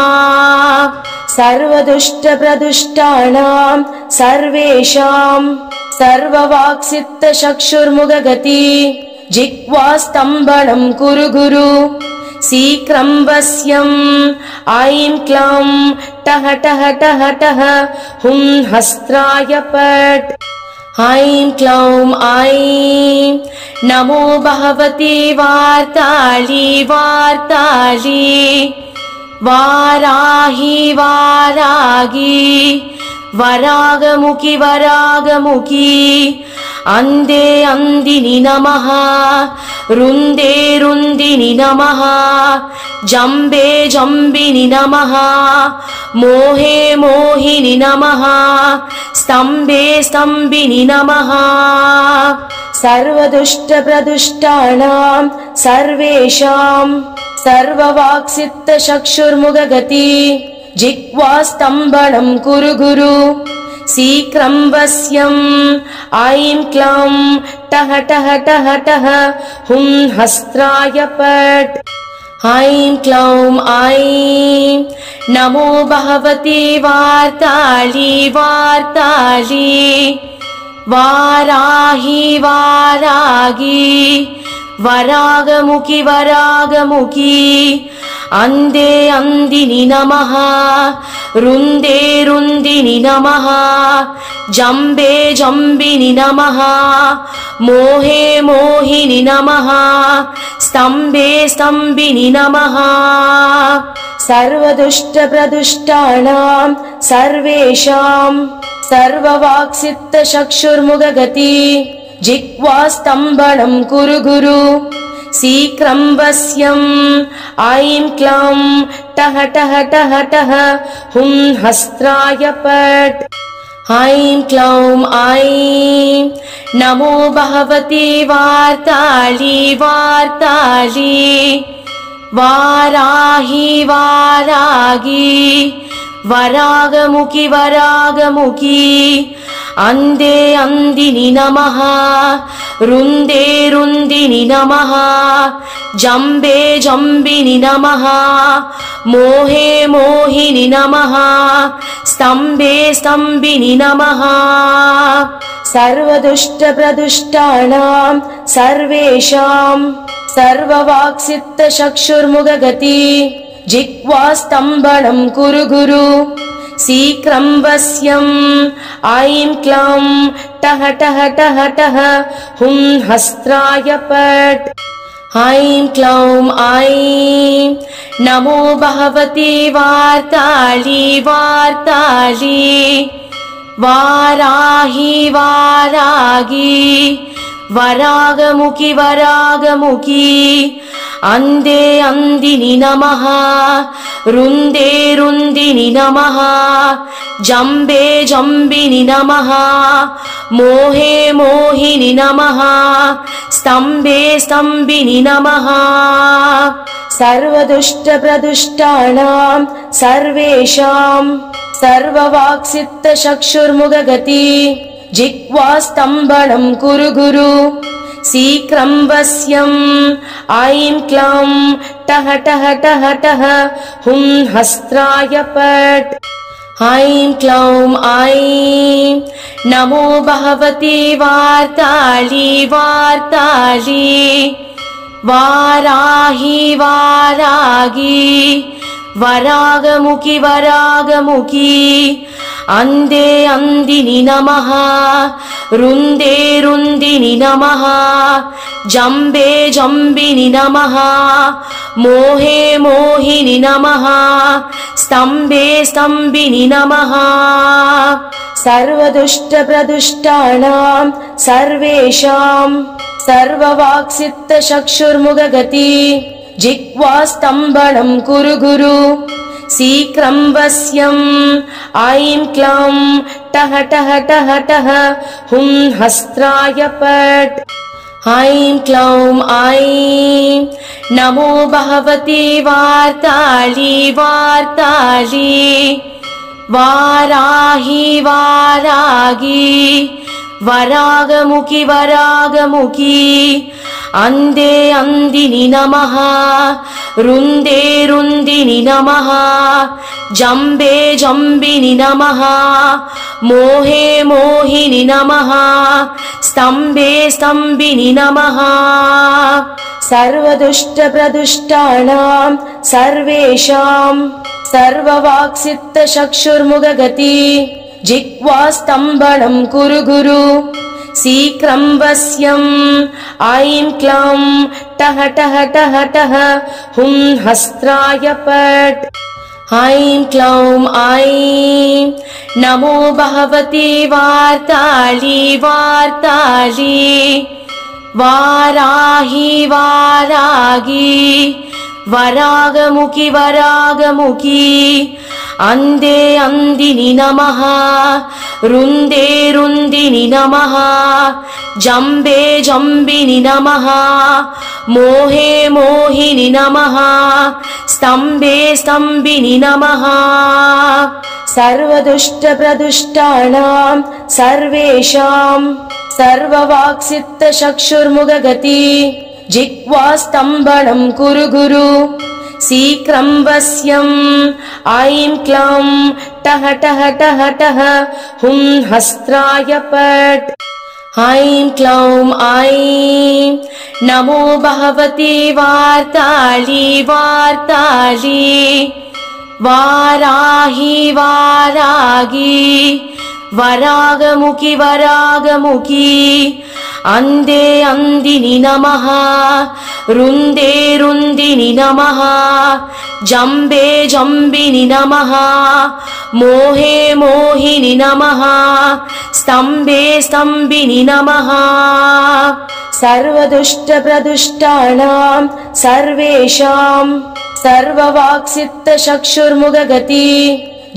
सर्वदुष्ट प्रदुष्टानां सर्वेषां सर्ववाक्सित्त चक्षुर्मुखगति जिह्वास्तंबनं कुरु गुरु शीघ्रं वश्यं ऐं क्लं टह टह टह टह हुं हस्त्राय पट् ऐं क्लौं ऐं नमो भगवते वार्ताली वार्ताली वाराही वारागी वरागमुखी वरागमुखी अंदे अंदिनी नमः रुंदे रुंदिनी नमः जंबे जंबिनी नमः मोहे मोहिनी नमः स्तंबे स्तंबिनी नमः सर्वदुष्ट प्रदुष्टानां सर्वेषां सर्ववाक्सित्त चक्षुर्मुखगति जिह्वास्तंबनं कुरु गुरु शीघ्रं वश्यं ऐं क्लं टह टह टह टह हुं हस्त्राय पट् ऐं क्लौं ऐं नमो भगवते वार्ताली वार्ताली वाराही वारागी वरागमुखी वरागमुखी अंदे अंदिनी नमः रुंदे रुंदिनी नमः जंबे जंबिनी नमः मोहे मोहिनी नमः स्तंबे स्तंबिनी नमः सर्वदुष्ट प्रदुष्टानां सर्वेषां सर्ववाक्सित्त चक्षुर्मुखगति जिह्वास्तंबनं कुरु गुरु शीघ्रं वश्यं ऐं क्लं टह टह टह टह हुं हस्त्राय पट् ऐं क्लौं ऐं नमो भगवते वार्ताली वार्ताली वाराही वारागी वरागमुखी वरागमुखी अंदे अंदिनी नमः रुंदे रुंदिनी नमः जंबे जंबिनी नमः मोहे मोहिनी नमः स्तंबे स्तंबिनी नमः सर्वदुष्ट प्रदुष्टानां सर्वेषां सर्ववाक्सित्त चक्षुर्मुखगति जिह्वास्तम्भनं कुरु गुरु सीक्रं वस्यं ऐं क्लां टह टह टह टह हुं हस्त्राय पट् ऐं क्लां ऐं नमो भगवते वार्ताली वार्ताली वाराही वारागी वरागमुखी वरागमुखी अंदे अंदिनी नमः रुंदे रुंदिनी नमः जंबे जंबिनी नमः मोहे मोहिनी नमः स्तंभे स्तंभिनी नमः सर्वदुष्ट प्रदुष्टानां सर्वेषां सर्ववाक्सित्त चक्षुर्मुखगति जिह्वास्तम्भनं कुरु गुरु सीक्रं वस्यं ऐं क्लां टह टह टह टह हुं हस्त्राय पट् ऐं क्लां ऐं नमो भगवते वार्ताली वार्ताली वाराही वारागी वरागमुखी वरागमुखी अंदे अंदिनी नमः रुंदे रुंदिनी नमः जंबे जंबिनी नमः मोहे मोहिनी नमः स्तंभे स्तंभिनी नमः सर्वदुष्ट प्रदुष्टानां सर्वेषां सर्ववाक्सित्त चक्षुर्मुखगति जिह्वास्तम्भनं कुरु गुरु सीक्रं वस्यं ऐं क्लां टह टह टह टह हुं हस्त्राय पट् ऐं क्लां ऐं नमो भगवते वार्ताली वार्ताली वाराही वारागी वरागमुखी वरागमुखी अंदे अंदिनी नमः रुंदे रुंदिनी नमः जंबे जंबिनी नमः मोहे मोहिनी नमः स्तंभे स्तंभिनी नमः सर्वदुष्ट प्रदुष्टानां सर्वेषां सर्ववाक्सित्त चक्षुर्मुखगति जिह्वास्तम्भनं कुरु गुरु सीक्रं वस्यं ऐं क्लां टह टह टह टह हुं हस्त्राय पट् ऐं क्लां ऐं नमो भगवते वार्ताली वार्ताली वाराही वारागी वरागमुखी वरागमुखी अंदे अंदिनी नमः रुंदे रुंदिनी नमः जंबे जंबिनी नमः मोहे मोहिनी नमः स्तंभे स्तंभिनी नमः सर्वदुष्ट प्रदुष्टानां सर्वेषां सर्ववाक्सित्त चक्षुर्मुखगति जिह्वास्तम्भनं कुरु गुरु सीक्रं वस्यं ऐं क्लां टह टह टह टह हुं हस्त्राय पट् ऐं क्लां ऐं नमो भगवते वार्ताली वार्ताली वाराही वारागी वरागमुखी वरागमुखी अंदे अंदिनी नमः रुंदे रुंदिनी नमः जंबे जंबिनी नमः मोहे मोहिनी नमः स्तंभे स्तंभिनी नमः सर्वदुष्ट प्रदुष्टानां सर्वेषां सर्ववाक्सित्त चक्षुर्मुखगति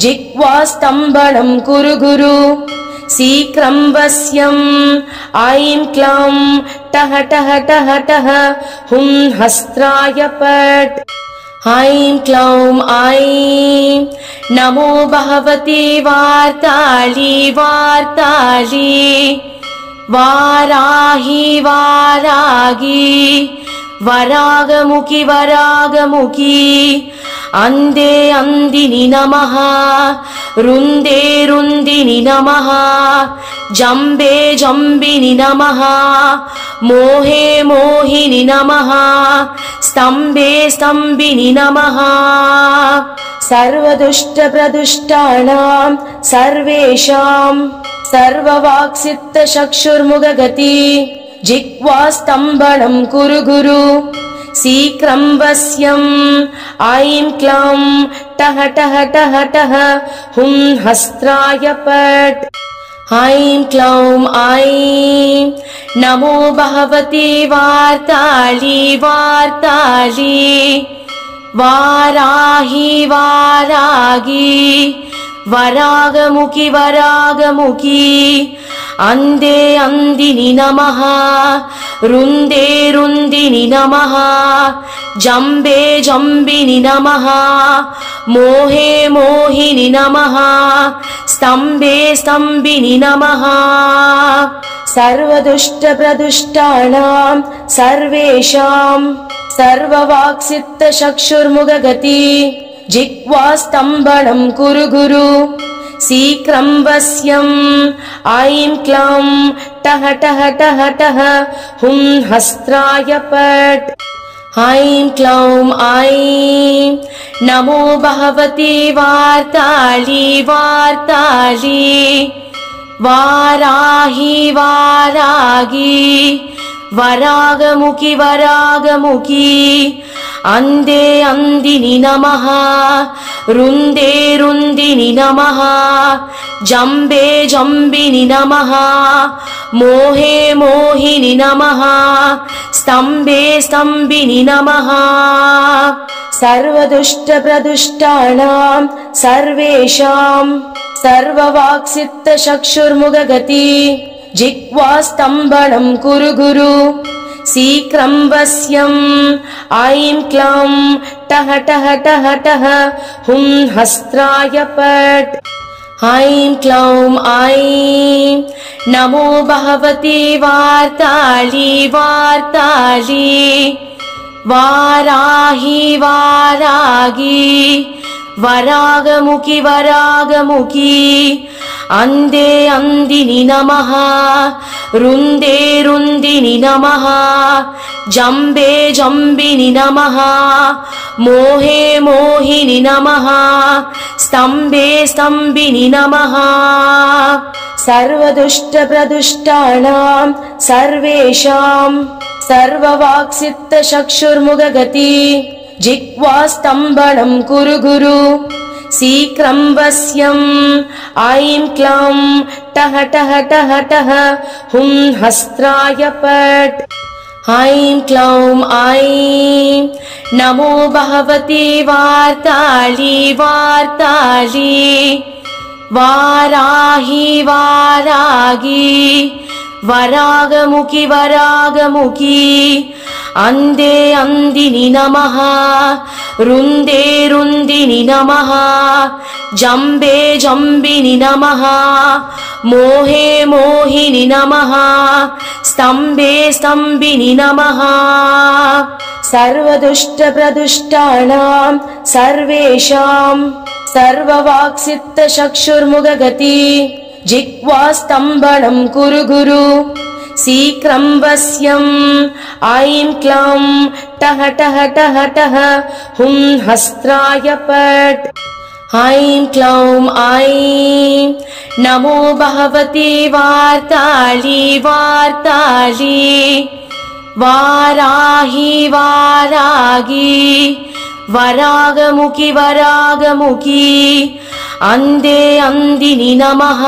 जिह्वास्तम्भनं कुरु गुरु सीक्रं वस्यं ऐं क्लां टह टह टह टह हुं हस्त्राय पट् ऐं क्लां ऐं नमो भगवते वार्ताली वार्ताली वाराही वारागी वरागमुखी वरागमुखी अंदे अंदिनी नमः रुंदे रुंदिनी नमः जम्बे जम्बिनि नमः मोहे मोहिनि नमः स्तम्भे स्तम्भिनि नमः सर्वदुष्ट प्रदुष्टानां सर्वेषां सर्ववाक्सिक्त चक्षुर्मुखगति जिह्वास्तम्भनं कुरु गुरु सीक्रं वस्यम् ऐं क्लं टह टह टह टह हुं हस्त्राय पट् ऐं क्लौं ऐं नमो भगवती वार्ताली वार्ताली वाराही वारागी वरागमुखी वरागमुखी अंधे अंधिनि नमः रुंदे रुंदिनि नमः जम्बे जम्बिनि नमः मोहे मोहिनि नमः स्तम्भे स्तम्भिनि नमः सर्वदुष्ट प्रदुष्टानां सर्वेषां सर्ववाक्सिक्त चक्षुर्मुखगति जिह्वास्तम्भनं कुरु गुरु सीक्रं वस्यम् ऐं क्लं टह टह टह टह हुं हस्त्राय पट् ऐं क्लौं ऐं नमो भगवती वार्ताली वार्ताली वाराही वारागी वरागमुखी वरागमुखी अंधे अंधिनि नमः रुंदे रुंदिनि नमः जम्बे जम्बिनि नमः मोहे मोहिनि नमः स्तम्भे स्तम्भिनि नमः सर्वदुष्ट प्रदुष्टानां सर्वेषां सर्ववाक्सिक्त चक्षुर्मुखगति जिह्वास्तम्भनं कुरु गुरु सीक्रं वस्यम् ऐं क्लं टह टह टह टह हुं हस्त्राय पट् ऐं क्लौं ऐं नमो भगवती वार्ताली वार्ताली वाराही वारागी वरागमुखी वरागमुखी अंधे अंधिनि नमः रुंदे रुंदिनि नमः जम्बे जम्बिनि नमः मोहे मोहिनि नमः स्तम्भे स्तम्भिनि नमः सर्वदुष्ट प्रदुष्टानां सर्वेषां सर्ववाक्सिक्त चक्षुर्मुखगति जिह्वास्तम्भनं कुरु गुरु सीक्रं वस्यम् ऐं क्लं टह टह टह टह हुं हस्त्राय पट् ऐं क्लौं ऐं नमो भगवती वार्ताली वार्ताली वाराही वारागी वरागमुखी वरागमुखी अंधे अंधिनि नमः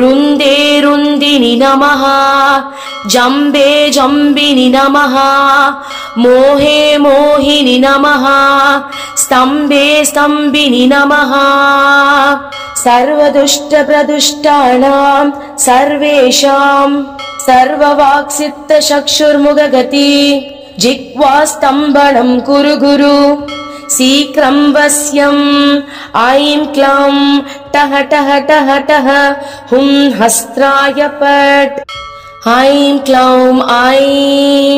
रुंदे रुंदिनि नमः जम्बे जम्बिनि नमः मोहे मोहिनि नमः स्तम्भे स्तम्भिनि नमः सर्वदुष्ट प्रदुष्टानां सर्वेषां सर्ववाक्सिक्त चक्षुर्मुखगति जिह्वास्तम्भनं कुरु गुरु सीक्रं वस्यम् ऐं क्लं टह टह टह टह हुं हस्त्राय पट् ऐं क्लौं ऐं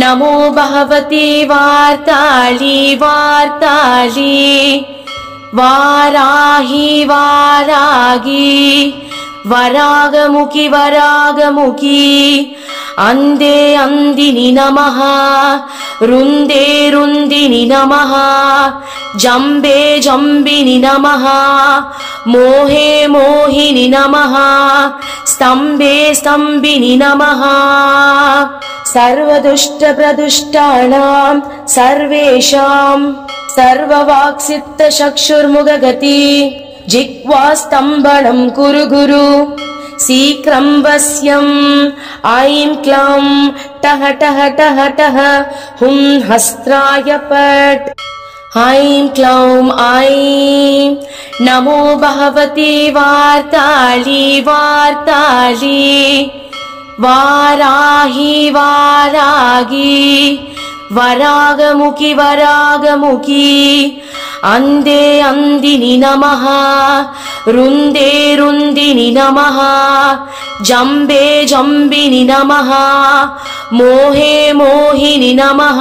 नमो भगवती वार्ताली वार्ताली वाराही वारागी वरागमुखी वरागमुखी अंधे अंधिनि नमः रुंदे रुंदिनि नमः जम्बे जम्बिनि नमः मोहे मोहिनि नमः स्तम्भे स्तम्भिनि नमः सर्वदुष्ट प्रदुष्टानां सर्वेषां सर्ववाक्सिक्त चक्षुर्मुखगति जिह्वास्तम्भनं कुरु गुरु सीक्रं वस्यम् ऐं क्लं टह टह टह टह हुं हस्त्राय पट् ऐं क्लौं ऐं नमो भगवती वार्ताली वार्ताली वाराही वारागी वरागमुखी वरागमुखी अंदे अंदिनी नमः रुंदे रुंदिनी नमः जंबे जंबिनी नमः मोहे मोहिनी नमः स्तंभे स्तंभिनी नमः। सर्वदुष्ट प्रदुष्टानां सर्वेषां सर्ववाक्सित्त चक्षुर्मुखगति जिह्वास्तंभनं कुरु गुरु सीक्रं वस्यं ऐं क्लं टह टह टह टह हुं हस्त्राय पट् ऐं क्लौं ऐं नमो भगवती वार्ताली वार्ताली वाराही वारागी वरागमुखी वरागमुखी अंदे अंदिनी नमः रुंदे रुंदिनी नमः जंबे जंबिनी नमः मोहे मोहिनी नमः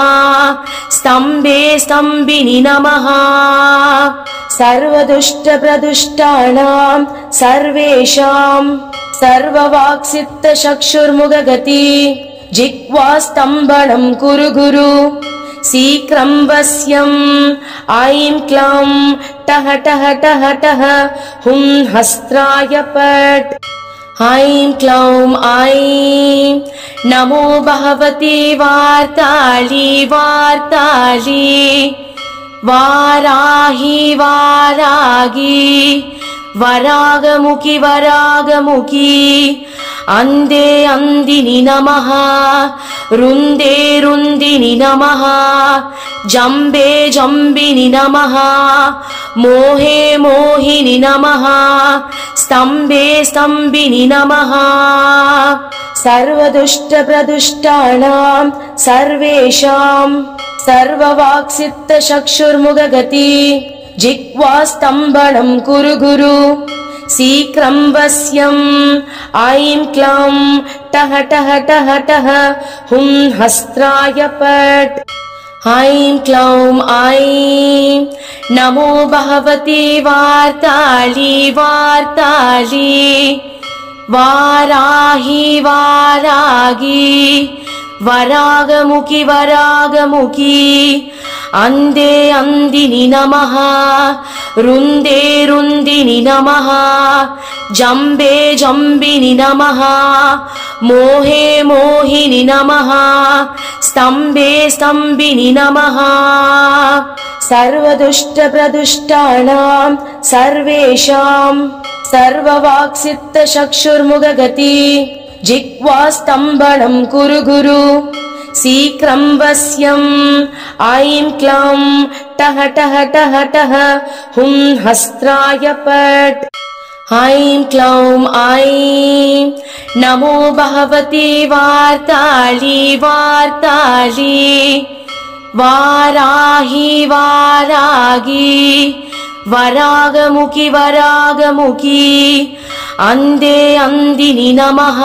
स्तंभे स्तंभिनी नमः। सर्वदुष्ट प्रदुष्टानां सर्वेषां सर्ववाक्सित्त चक्षुर्मुखगति जिह्वास्तंभनं कुरु गुरु सीक्रं वस्यं ऐं क्लं टह टह टह टह हुं हस्त्राय पट् ऐं क्लौं ऐं नमो भगवती वार्ताली वार्ताली वाराही वारागी वरागमुखी वरागमुखी अंदे अंदिनी नमः रुंदे रुंदिनी नमः जंबे जंबिनी नमः मोहे मोहिनी नमः स्तंभे स्तंभिनी नमः। सर्वदुष्ट प्रदुष्टानां सर्वेषां सर्ववाक्सित्त चक्षुर्मुखगति जिह्वास्तंभनं कुरु गुरु सीक्रं वस्यं ऐं क्लं टह टह टह टह हुं हस्त्राय पट् ऐं क्लौं ऐं नमो भगवती वार्ताली वार्ताली वाराही वारागी वरागमुखी वरागमुखी अंदे अंदिनी नमः रुंदे रुंदिनी नमः जंबे जंबिनी नमः मोहे मोहिनी नमः स्तंभे स्तंभिनी नमः। सर्वदुष्ट प्रदुष्टानां सर्वेषां सर्ववाक्सित्त चक्षुर्मुखगति जिह्वास्तंभनं कुरु गुरु सीक्रं वस्यं ऐं क्लं टह टह टह टह हुं हस्त्राय पट् ऐं क्लौं ऐं नमो भगवती वार्ताली वार्ताली वाराही वारागी वरागमुखी वरागमुखी अंदे अंदिनी नमः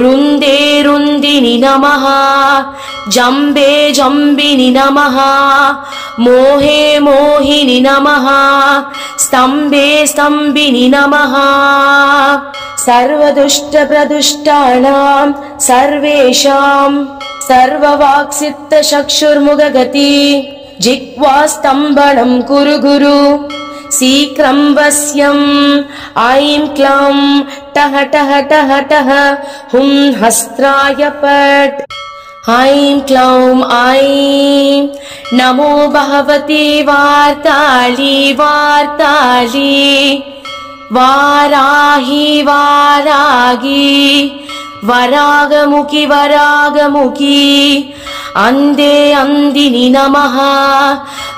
रुंदे रुंदिनी नमः जंबे जंबिनी नमः मोहे मोहिनी नमः स्तंभे स्तंभिनी नमः। सर्वदुष्ट प्रदुष्टानां सर्वेषां सर्ववाक्सित्त चक्षुर्मुखगति जिह्वास्तंभनं कुरु गुरु सीक्रं वस्यं ऐं क्लं टह टह टह टह हुं हस्त्राय पट् ऐं क्लौं ऐं नमो भगवती वार्ताली वार्ताली वाराही वारागी वरागमुखी वरागमुखी अंदे अंदिनी नमः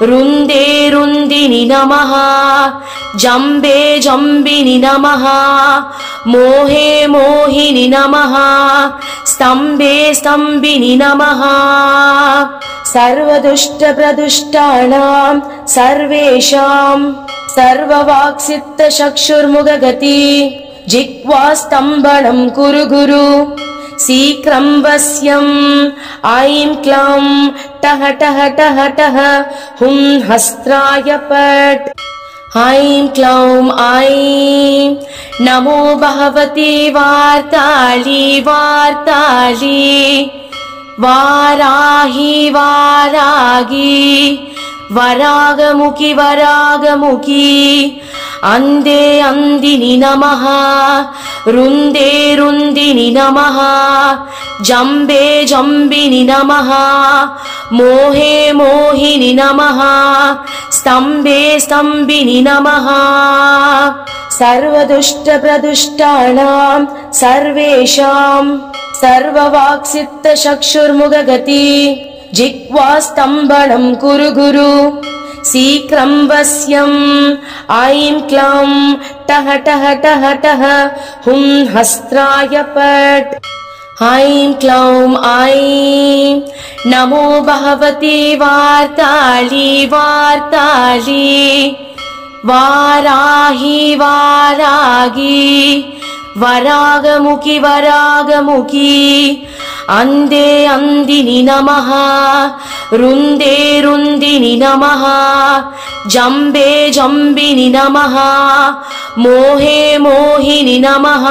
रुंदे रुंदिनी नमः जंबे जंबिनी नमः मोहे मोहिनी नमः स्तंभे स्तंभिनी नमः। सर्वदुष्ट प्रदुष्टानां सर्वेषां सर्ववाक्सित्त चक्षुर्मुखगति जिह्वास्तंभनं कुरु गुरु सीक्रं वस्यं ऐं क्लं टह टह टह टह हुं हस्त्राय पट् ऐं क्लौं ऐं नमो भगवते वार्ताली वार्ताली वाराही वारागी वरागमुखी वरागमुखी अंदे अंदिनी नमः रुंदे रुंदिनी नमः जंबे जंबिनी नमः मोहे मोहिनी नमः स्तंभे स्तंभिनी नमः सर्वदुष्ट प्रदुष्टानां सर्वेषां सर्ववाक्सित्त चक्षुर्मुखगति जिह्वास्तंभनं कुरु गुरु शीघ्रं वश्यं ऐं क्लं टह टह टह टह हुं हस्त्राय पट् ऐं क्लौं ऐं नमो भगवते वार्ताली वार्ताली वाराही वारागी वरागमुखी वरागमुखी अंदे अंदिनी नमः रुंदे रुंदिनी नमः जंबे जंबिनी नमः मोहे मोहिनी नमः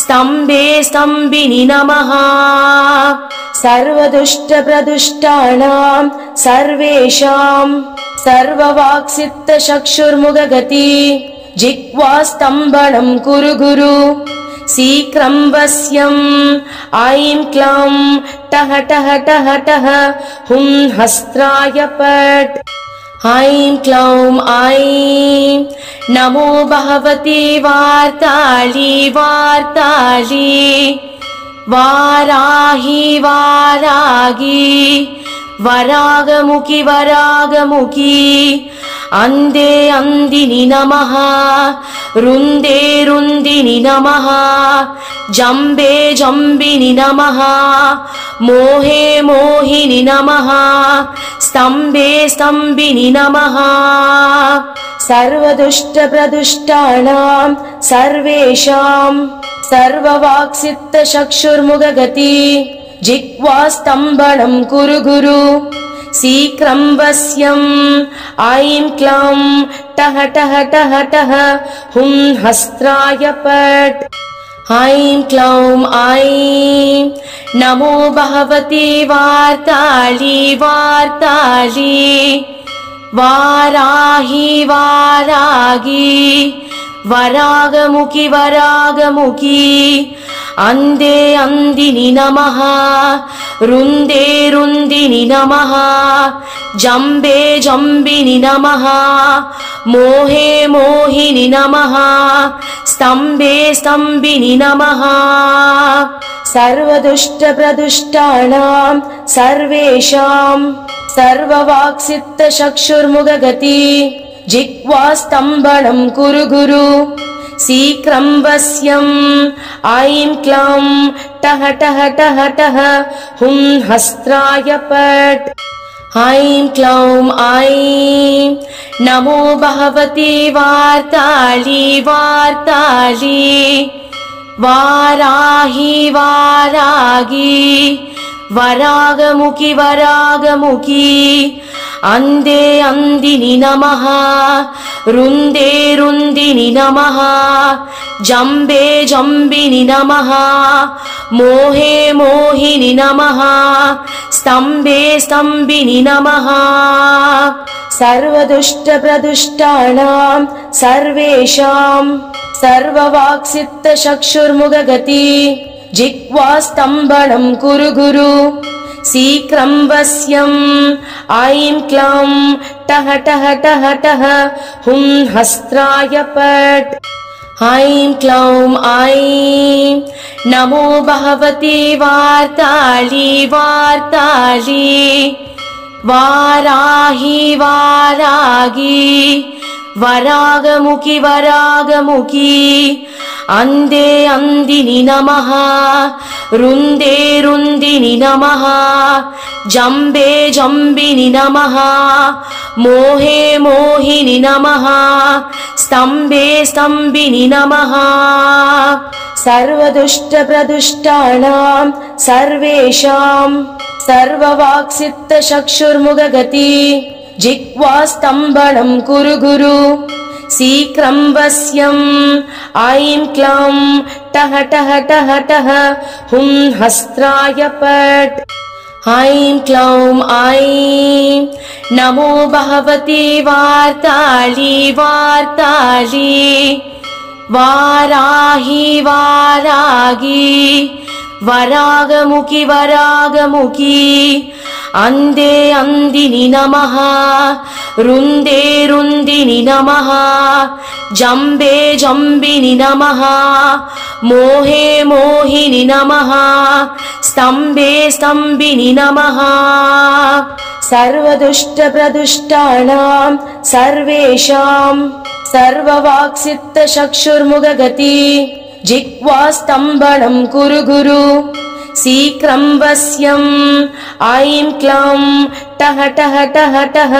स्तंभे स्तंभिनी नमः सर्वदुष्ट प्रदुष्टानां सर्वेषां सर्ववाक्सित्त चक्षुर्मुखगति जिह्वास्तंभनं कुरु गुरु शीघ्रं वश्यं ऐं क्लं टह टह टह टह हुं हस्त्राय पट् ऐं क्लौं ऐं नमो भगवते वार्ताली वार्ताली वाराही वारागी वरागमुखी वरागमुखी अंदे अंदिनी नमः रुंदे रुंदिनी नमः जंबे जंबिनी नमः मोहे मोहिनी नमः स्तंभे स्तंभिनी नमः सर्वदुष्ट प्रदुष्टानां सर्वेषां सर्ववाक्सित्त चक्षुर्मुखगति जिह्वास्तंभनं कुरु गुरु शीघ्रं वश्यं ऐं क्लं टह टह टह टह हुं हस्त्राय पट् ऐं क्लौं ऐं नमो भगवते वार्ताली वार्ताली वाराही वारागी वरागमुखी वरागमुखी अंदे अंदिनी नमः रुंदे रुंदिनी नमः जंबे जंबिनी नमः मोहे मोहिनी नमः स्तंभे स्तंभिनी नमः सर्वदुष्ट प्रदुष्टानां सर्वेषां सर्ववाक्सित्त चक्षुर्मुखगति जिह्वास्तंभनं कुरु गुरु शीघ्रं वश्यं ऐं क्लं टह टह टह टह हुं हस्त्राय पट् ऐं क्लौं ऐं नमो भगवते वार्ताली वार्ताली वाराही वारागी वरागमुखी वरागमुखी अंदे अंदिनी नमः रुंदे रुंदिनी नमः जंबे जंबिनी नमः मोहे मोहिनी नमः स्तंभे स्तंभिनी नमः सर्वदुष्ट प्रदुष्टानां सर्वेषां सर्ववाक्सित्त चक्षुर्मुखगति जिह्वास्तंभनं कुरु गुरु शीघ्रं वश्यं ऐं क्लं टह टह टह टह हुं हस्त्राय पट् ऐं क्लौं ऐं नमो भगवते वार्ताली वार्ताली वाराही वारागी वरागमुखी वरागमुखी अंदे अंदिनी नमः रुंदे रुंदिनी नमः जंबे जंबिनी नमः मोहे मोहिनी नमः स्तंभे स्तंभिनी नमः सर्वदुष्ट प्रदुष्टानां सर्वेषां सर्ववाक्सित्त चक्षुर्मुखगति जिह्वास्तंभनं कुरु गुरु शीघ्रं वश्यं ऐं क्लं टह टह टह टह हुं हस्त्राय पट् ऐं क्लौं ऐं नमो भगवते वार्ताली वार्ताली वाराही वारागी वरागमुखी वरागमुखी अंदे अंदिनी नमः रुंदे रुंदिनी नमः जंबे जंबिनी नमः मोहे मोहिनी नमः स्तंबे स्तंबिनी नमः सर्वदुष्ट प्रदुष्टानां सर्वेषां सर्ववाक्सित्त चक्षुर्मुखगति जिह्वास्तंभनं कुरु गुरु शीघ्रं वश्यं ऐं क्लं टह टह टह टह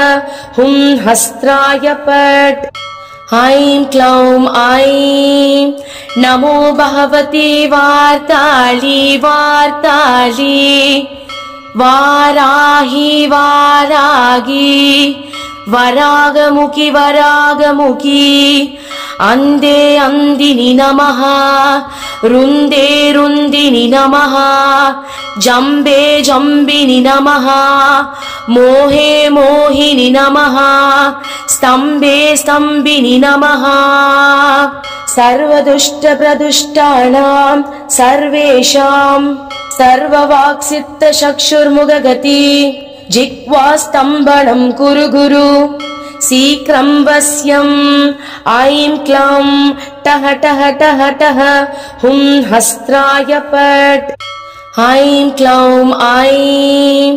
हुं हस्त्राय पट् ऐं क्लौं ऐं नमो भगवते वार्ताली वार्ताली वाराही वारागी वरागमुखी वरागमुखी अंदे अंदिनी नमः रुंदे रुंदिनी नमः जंबे जंबिनी नमः मोहे मोहिनी नमः स्तंबे स्तंबिनी नमः सर्वदुष्ट प्रदुष्टानां सर्वेषां सर्ववाक्सित्त चक्षुर्मुखगति जिह्वास्तंभनं कुरु गुरु शीघ्रं वश्यं ऐं क्लं टह टह टह टह हुं हस्त्राय पट् ऐं क्लौं ऐं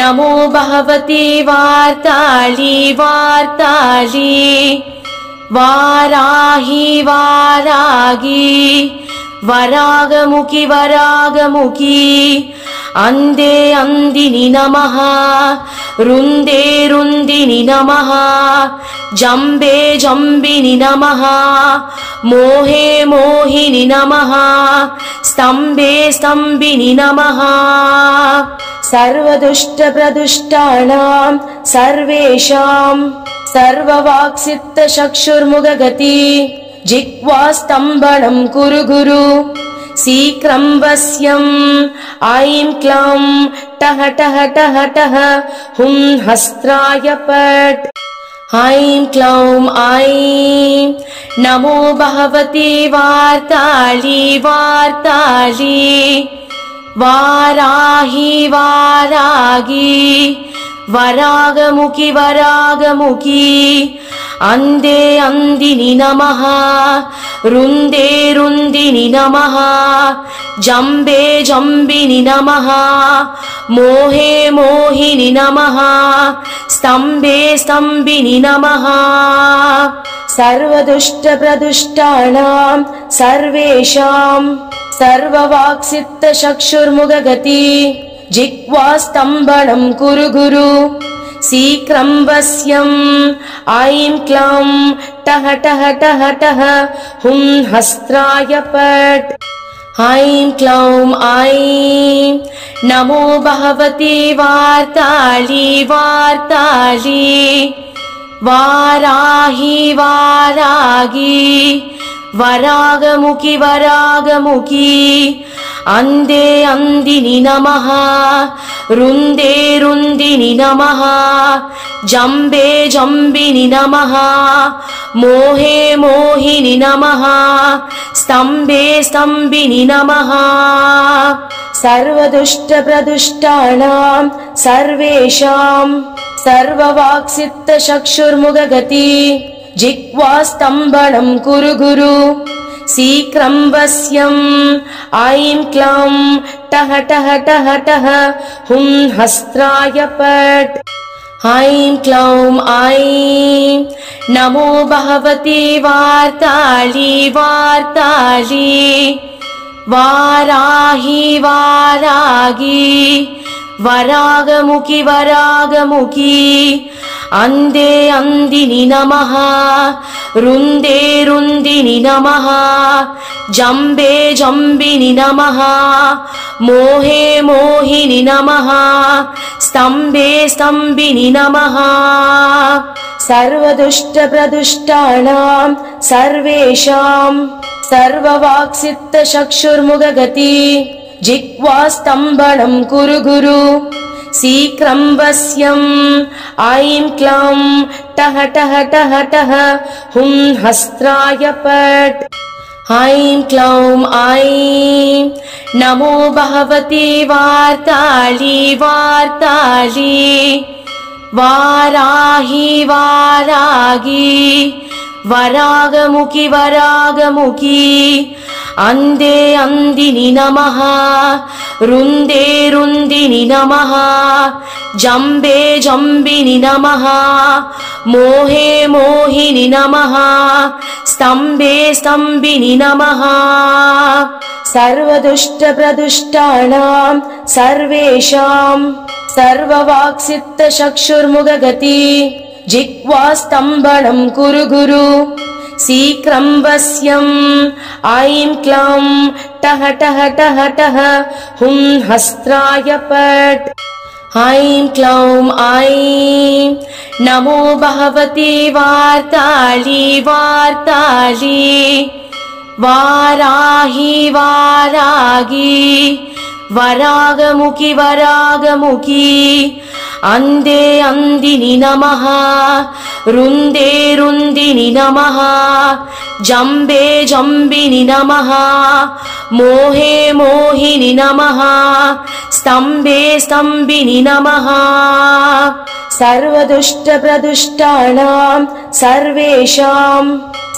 नमो भगवते वार्ताली वार्ताली वाराही वारागी वरागमुखी वरागमुखी अंदे अंदिनी नमः रुंदे रुंदिनी नमः जंबे जंबिनी नमः मोहे मोहिनी नमः स्तंबे स्तंबिनी नमः सर्वदुष्ट प्रदुष्टानां सर्वेषां सर्ववाक्सित्त चक्षुर्मुखगति जिह्वास्तंभनं कुरु गुरु शीघ्रं वश्यं ऐं क्लं टह टह टह टह हुं हस्त्राय पट् ऐं क्लौं ऐं नमो भगवते वार्ताली वार्ताली वाराही वारागी वरागमुखी वरागमुखी अंदे अंदिनी नमः रुंदे रुंदिनी नमः जंबे जंबिनी नमः मोहे मोहिनी नमः स्तंबे स्तंबिनी नमः सर्वदुष्ट प्रदुष्टानां सर्वेषां सर्ववाक्सित्त चक्षुर्मुखगति जिह्वास्तंभनं कुरु गुरु शीघ्रं वश्यं ऐं क्लं टह टह टह टह हुं हस्त्राय पट् ऐं क्लौं ऐं नमो भगवते वार्ताली वार्ताली वाराही वारागी वरागमुखी वरागमुखी अंदे अंदिनी नमः रुंदे रुंदिनी नमः जंबे जंबिनी नमः मोहे मोहिनी नमः स्तंबे स्तंबिनी नमः सर्वदुष्ट प्रदुष्टानां सर्वेषां सर्ववाक्सित्त चक्षुर्मुखगति जिह्वास्तंभनं कुरु गुरु शीघ्रं वश्यं ऐं क्लं टह टह टह टह हुं हस्त्राय पट् ऐं क्लौं ऐं नमो भगवते वार्ताली वार्ताली वाराही वारागी वरागमुखी वरागमुखी अंदे अंदिनी नमः रुंदे रुंदिनि नमः जम्बे जम्बिनि नमः मोहे मोहिनि नमः स्तंभे स्तंभिनि नमः सर्वदुष्ट प्रदुष्टानां सर्वेषां सर्ववाक्सित्त चक्षुर्मुखगति जिह्वास्तंभनं कुरु गुरु सीक्रं वस्यं ऐं क्लं टह टह टह टह हुं हस्त्राय पट् ऐं क्लौं ऐं नमो भगवते वार्ताली वार्ताली वाराही वारागी वरागमुखी वरागमुखी अंदे अंदिनि नमः रुंदे रुंदिनि नमः जम्बे जम्बिनि नमः मोहे मोहिनि नमः स्तंभे स्तंभिनि नमः सर्वदुष्ट प्रदुष्टानां सर्वेषां सर्ववाक्सित्त चक्षुर्मुखगति जिह्वास्तंभनं कुरु गुरु सीक्रं वस्यं ऐं क्लं टह टह टह टह हुं हस्त्राय पट् ऐं क्लौं ऐं नमो भगवते वार्ताली वार्ताली वाराही वारागी वरागमुखी वरागमुखी अंदे अंदिनि नमः रुंदे रुंदिनि नमः जम्बे जम्बिनि नमः मोहे मोहिनि नमः स्तंभे स्तंभिनि नमः सर्वदुष्ट प्रदुष्टानां सर्वेषां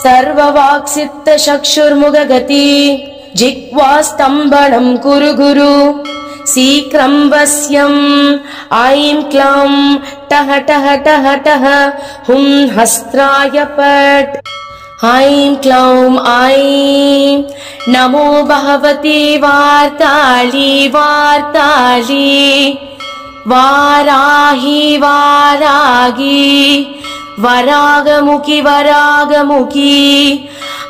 सर्ववाक्सित्त चक्षुर्मुखगति जिह्वास्तंभनं कुरु गुरु सीक्रं वस्यं ऐं क्लं टह टह टह टह हुं हस्त्राय पट् ऐं क्लौं ऐं नमो भगवते वार्ताली वार्ताली वाराही वारागी वरागमुखी वरागमुखी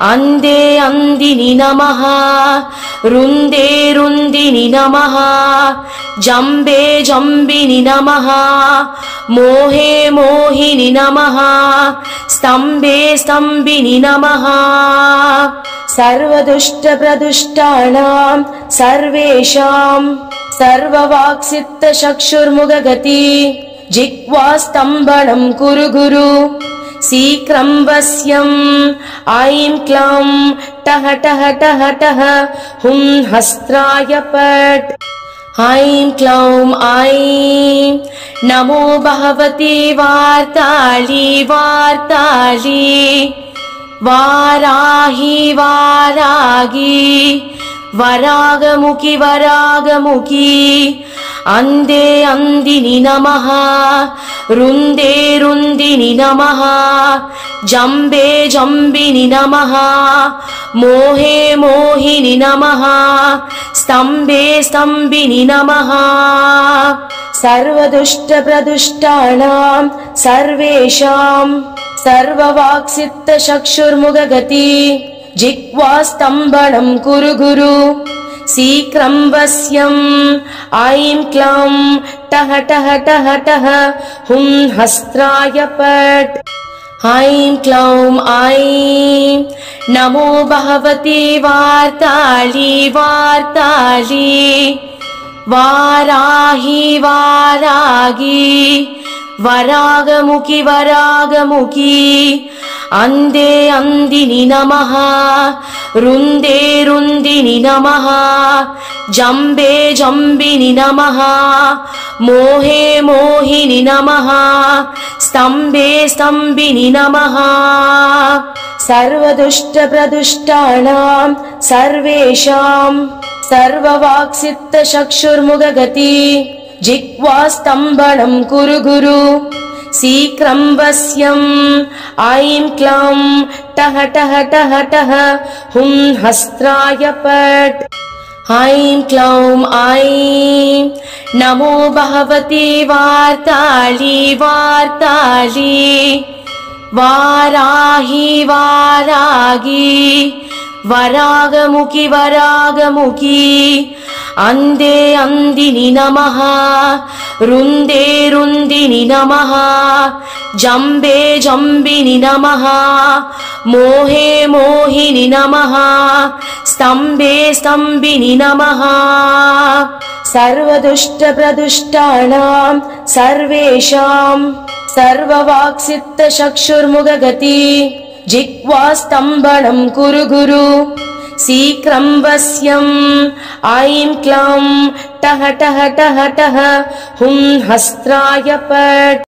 अंदे अंदिनि नमः रुंदे रुंदिनि नमः जम्बे जम्बिनि नमः मोहे मोहिनि नमः स्तंभे स्तंभिनि नमः सर्वदुष्ट प्रदुष्टानां सर्वेषां सर्ववाक्सित्त चक्षुर्मुखगति जिह्वास्तंभनं कुरु गुरु सीक्रं वस्यं ऐं क्लं टह टह टह टह हुं हस्त्राय पट् ऐं क्लौं ऐं नमो भगवते वार्ताली वार्ताली वाराही वारागी वरागमुखी वरागमुखी अंदे अंदिनि नमः रुंदे रुंदिनि नमः जम्बे जम्बिनि नमः मोहे मोहिनि नमः स्तंभे स्तंभिनि नमः सर्वदुष्ट प्रदुष्टानां सर्वेषां सर्ववाक्सित्त चक्षुर्मुखगति जिह्वास्तंभनं कुरु गुरु सीक्रं वस्यं ऐं क्लं टह टह टह टह हुं हस्त्राय पट् ऐं क्लौं ऐं नमो भगवते वार्ताली वार्ताली वाराही वारागी वरागमुखी वरागमुखी अंदे अंदिनि नमः रुंदे रुंदिनि नमः जम्बे जम्बिनि नमः मोहे मोहिनि नमः स्तंभे स्तंभिनि नमः सर्वदुष्ट प्रदुष्टानां सर्वेषां सर्ववाक्सित्त चक्षुर्मुखगति जिह्वास्तंभनं कुरु गुरु सीक्रं वस्यं ऐं क्लं टह टह टह टह हुं हस्त्राय पट् ऐं क्लौं ऐं नमो भगवते वार्ताली वार्ताली वाराही वारागी वरागमुखी वरागमुखी अंदे अंदिनी नमः रुंदे रुंदिनी नमः जंबे जंबिनी नमः मोहे मोहिनी नमः स्तंभे स्तंभिनी नमः सर्वदुष्ट प्रदुष्टानां सर्वेषां सर्ववाक्सित्त चक्षुर्मुखगति जिह्वास्तंभनं कुरु गुरु सीक्रं वस्यं ऐं क्लं टह टह टह टह हुं हस्त्राय पट्।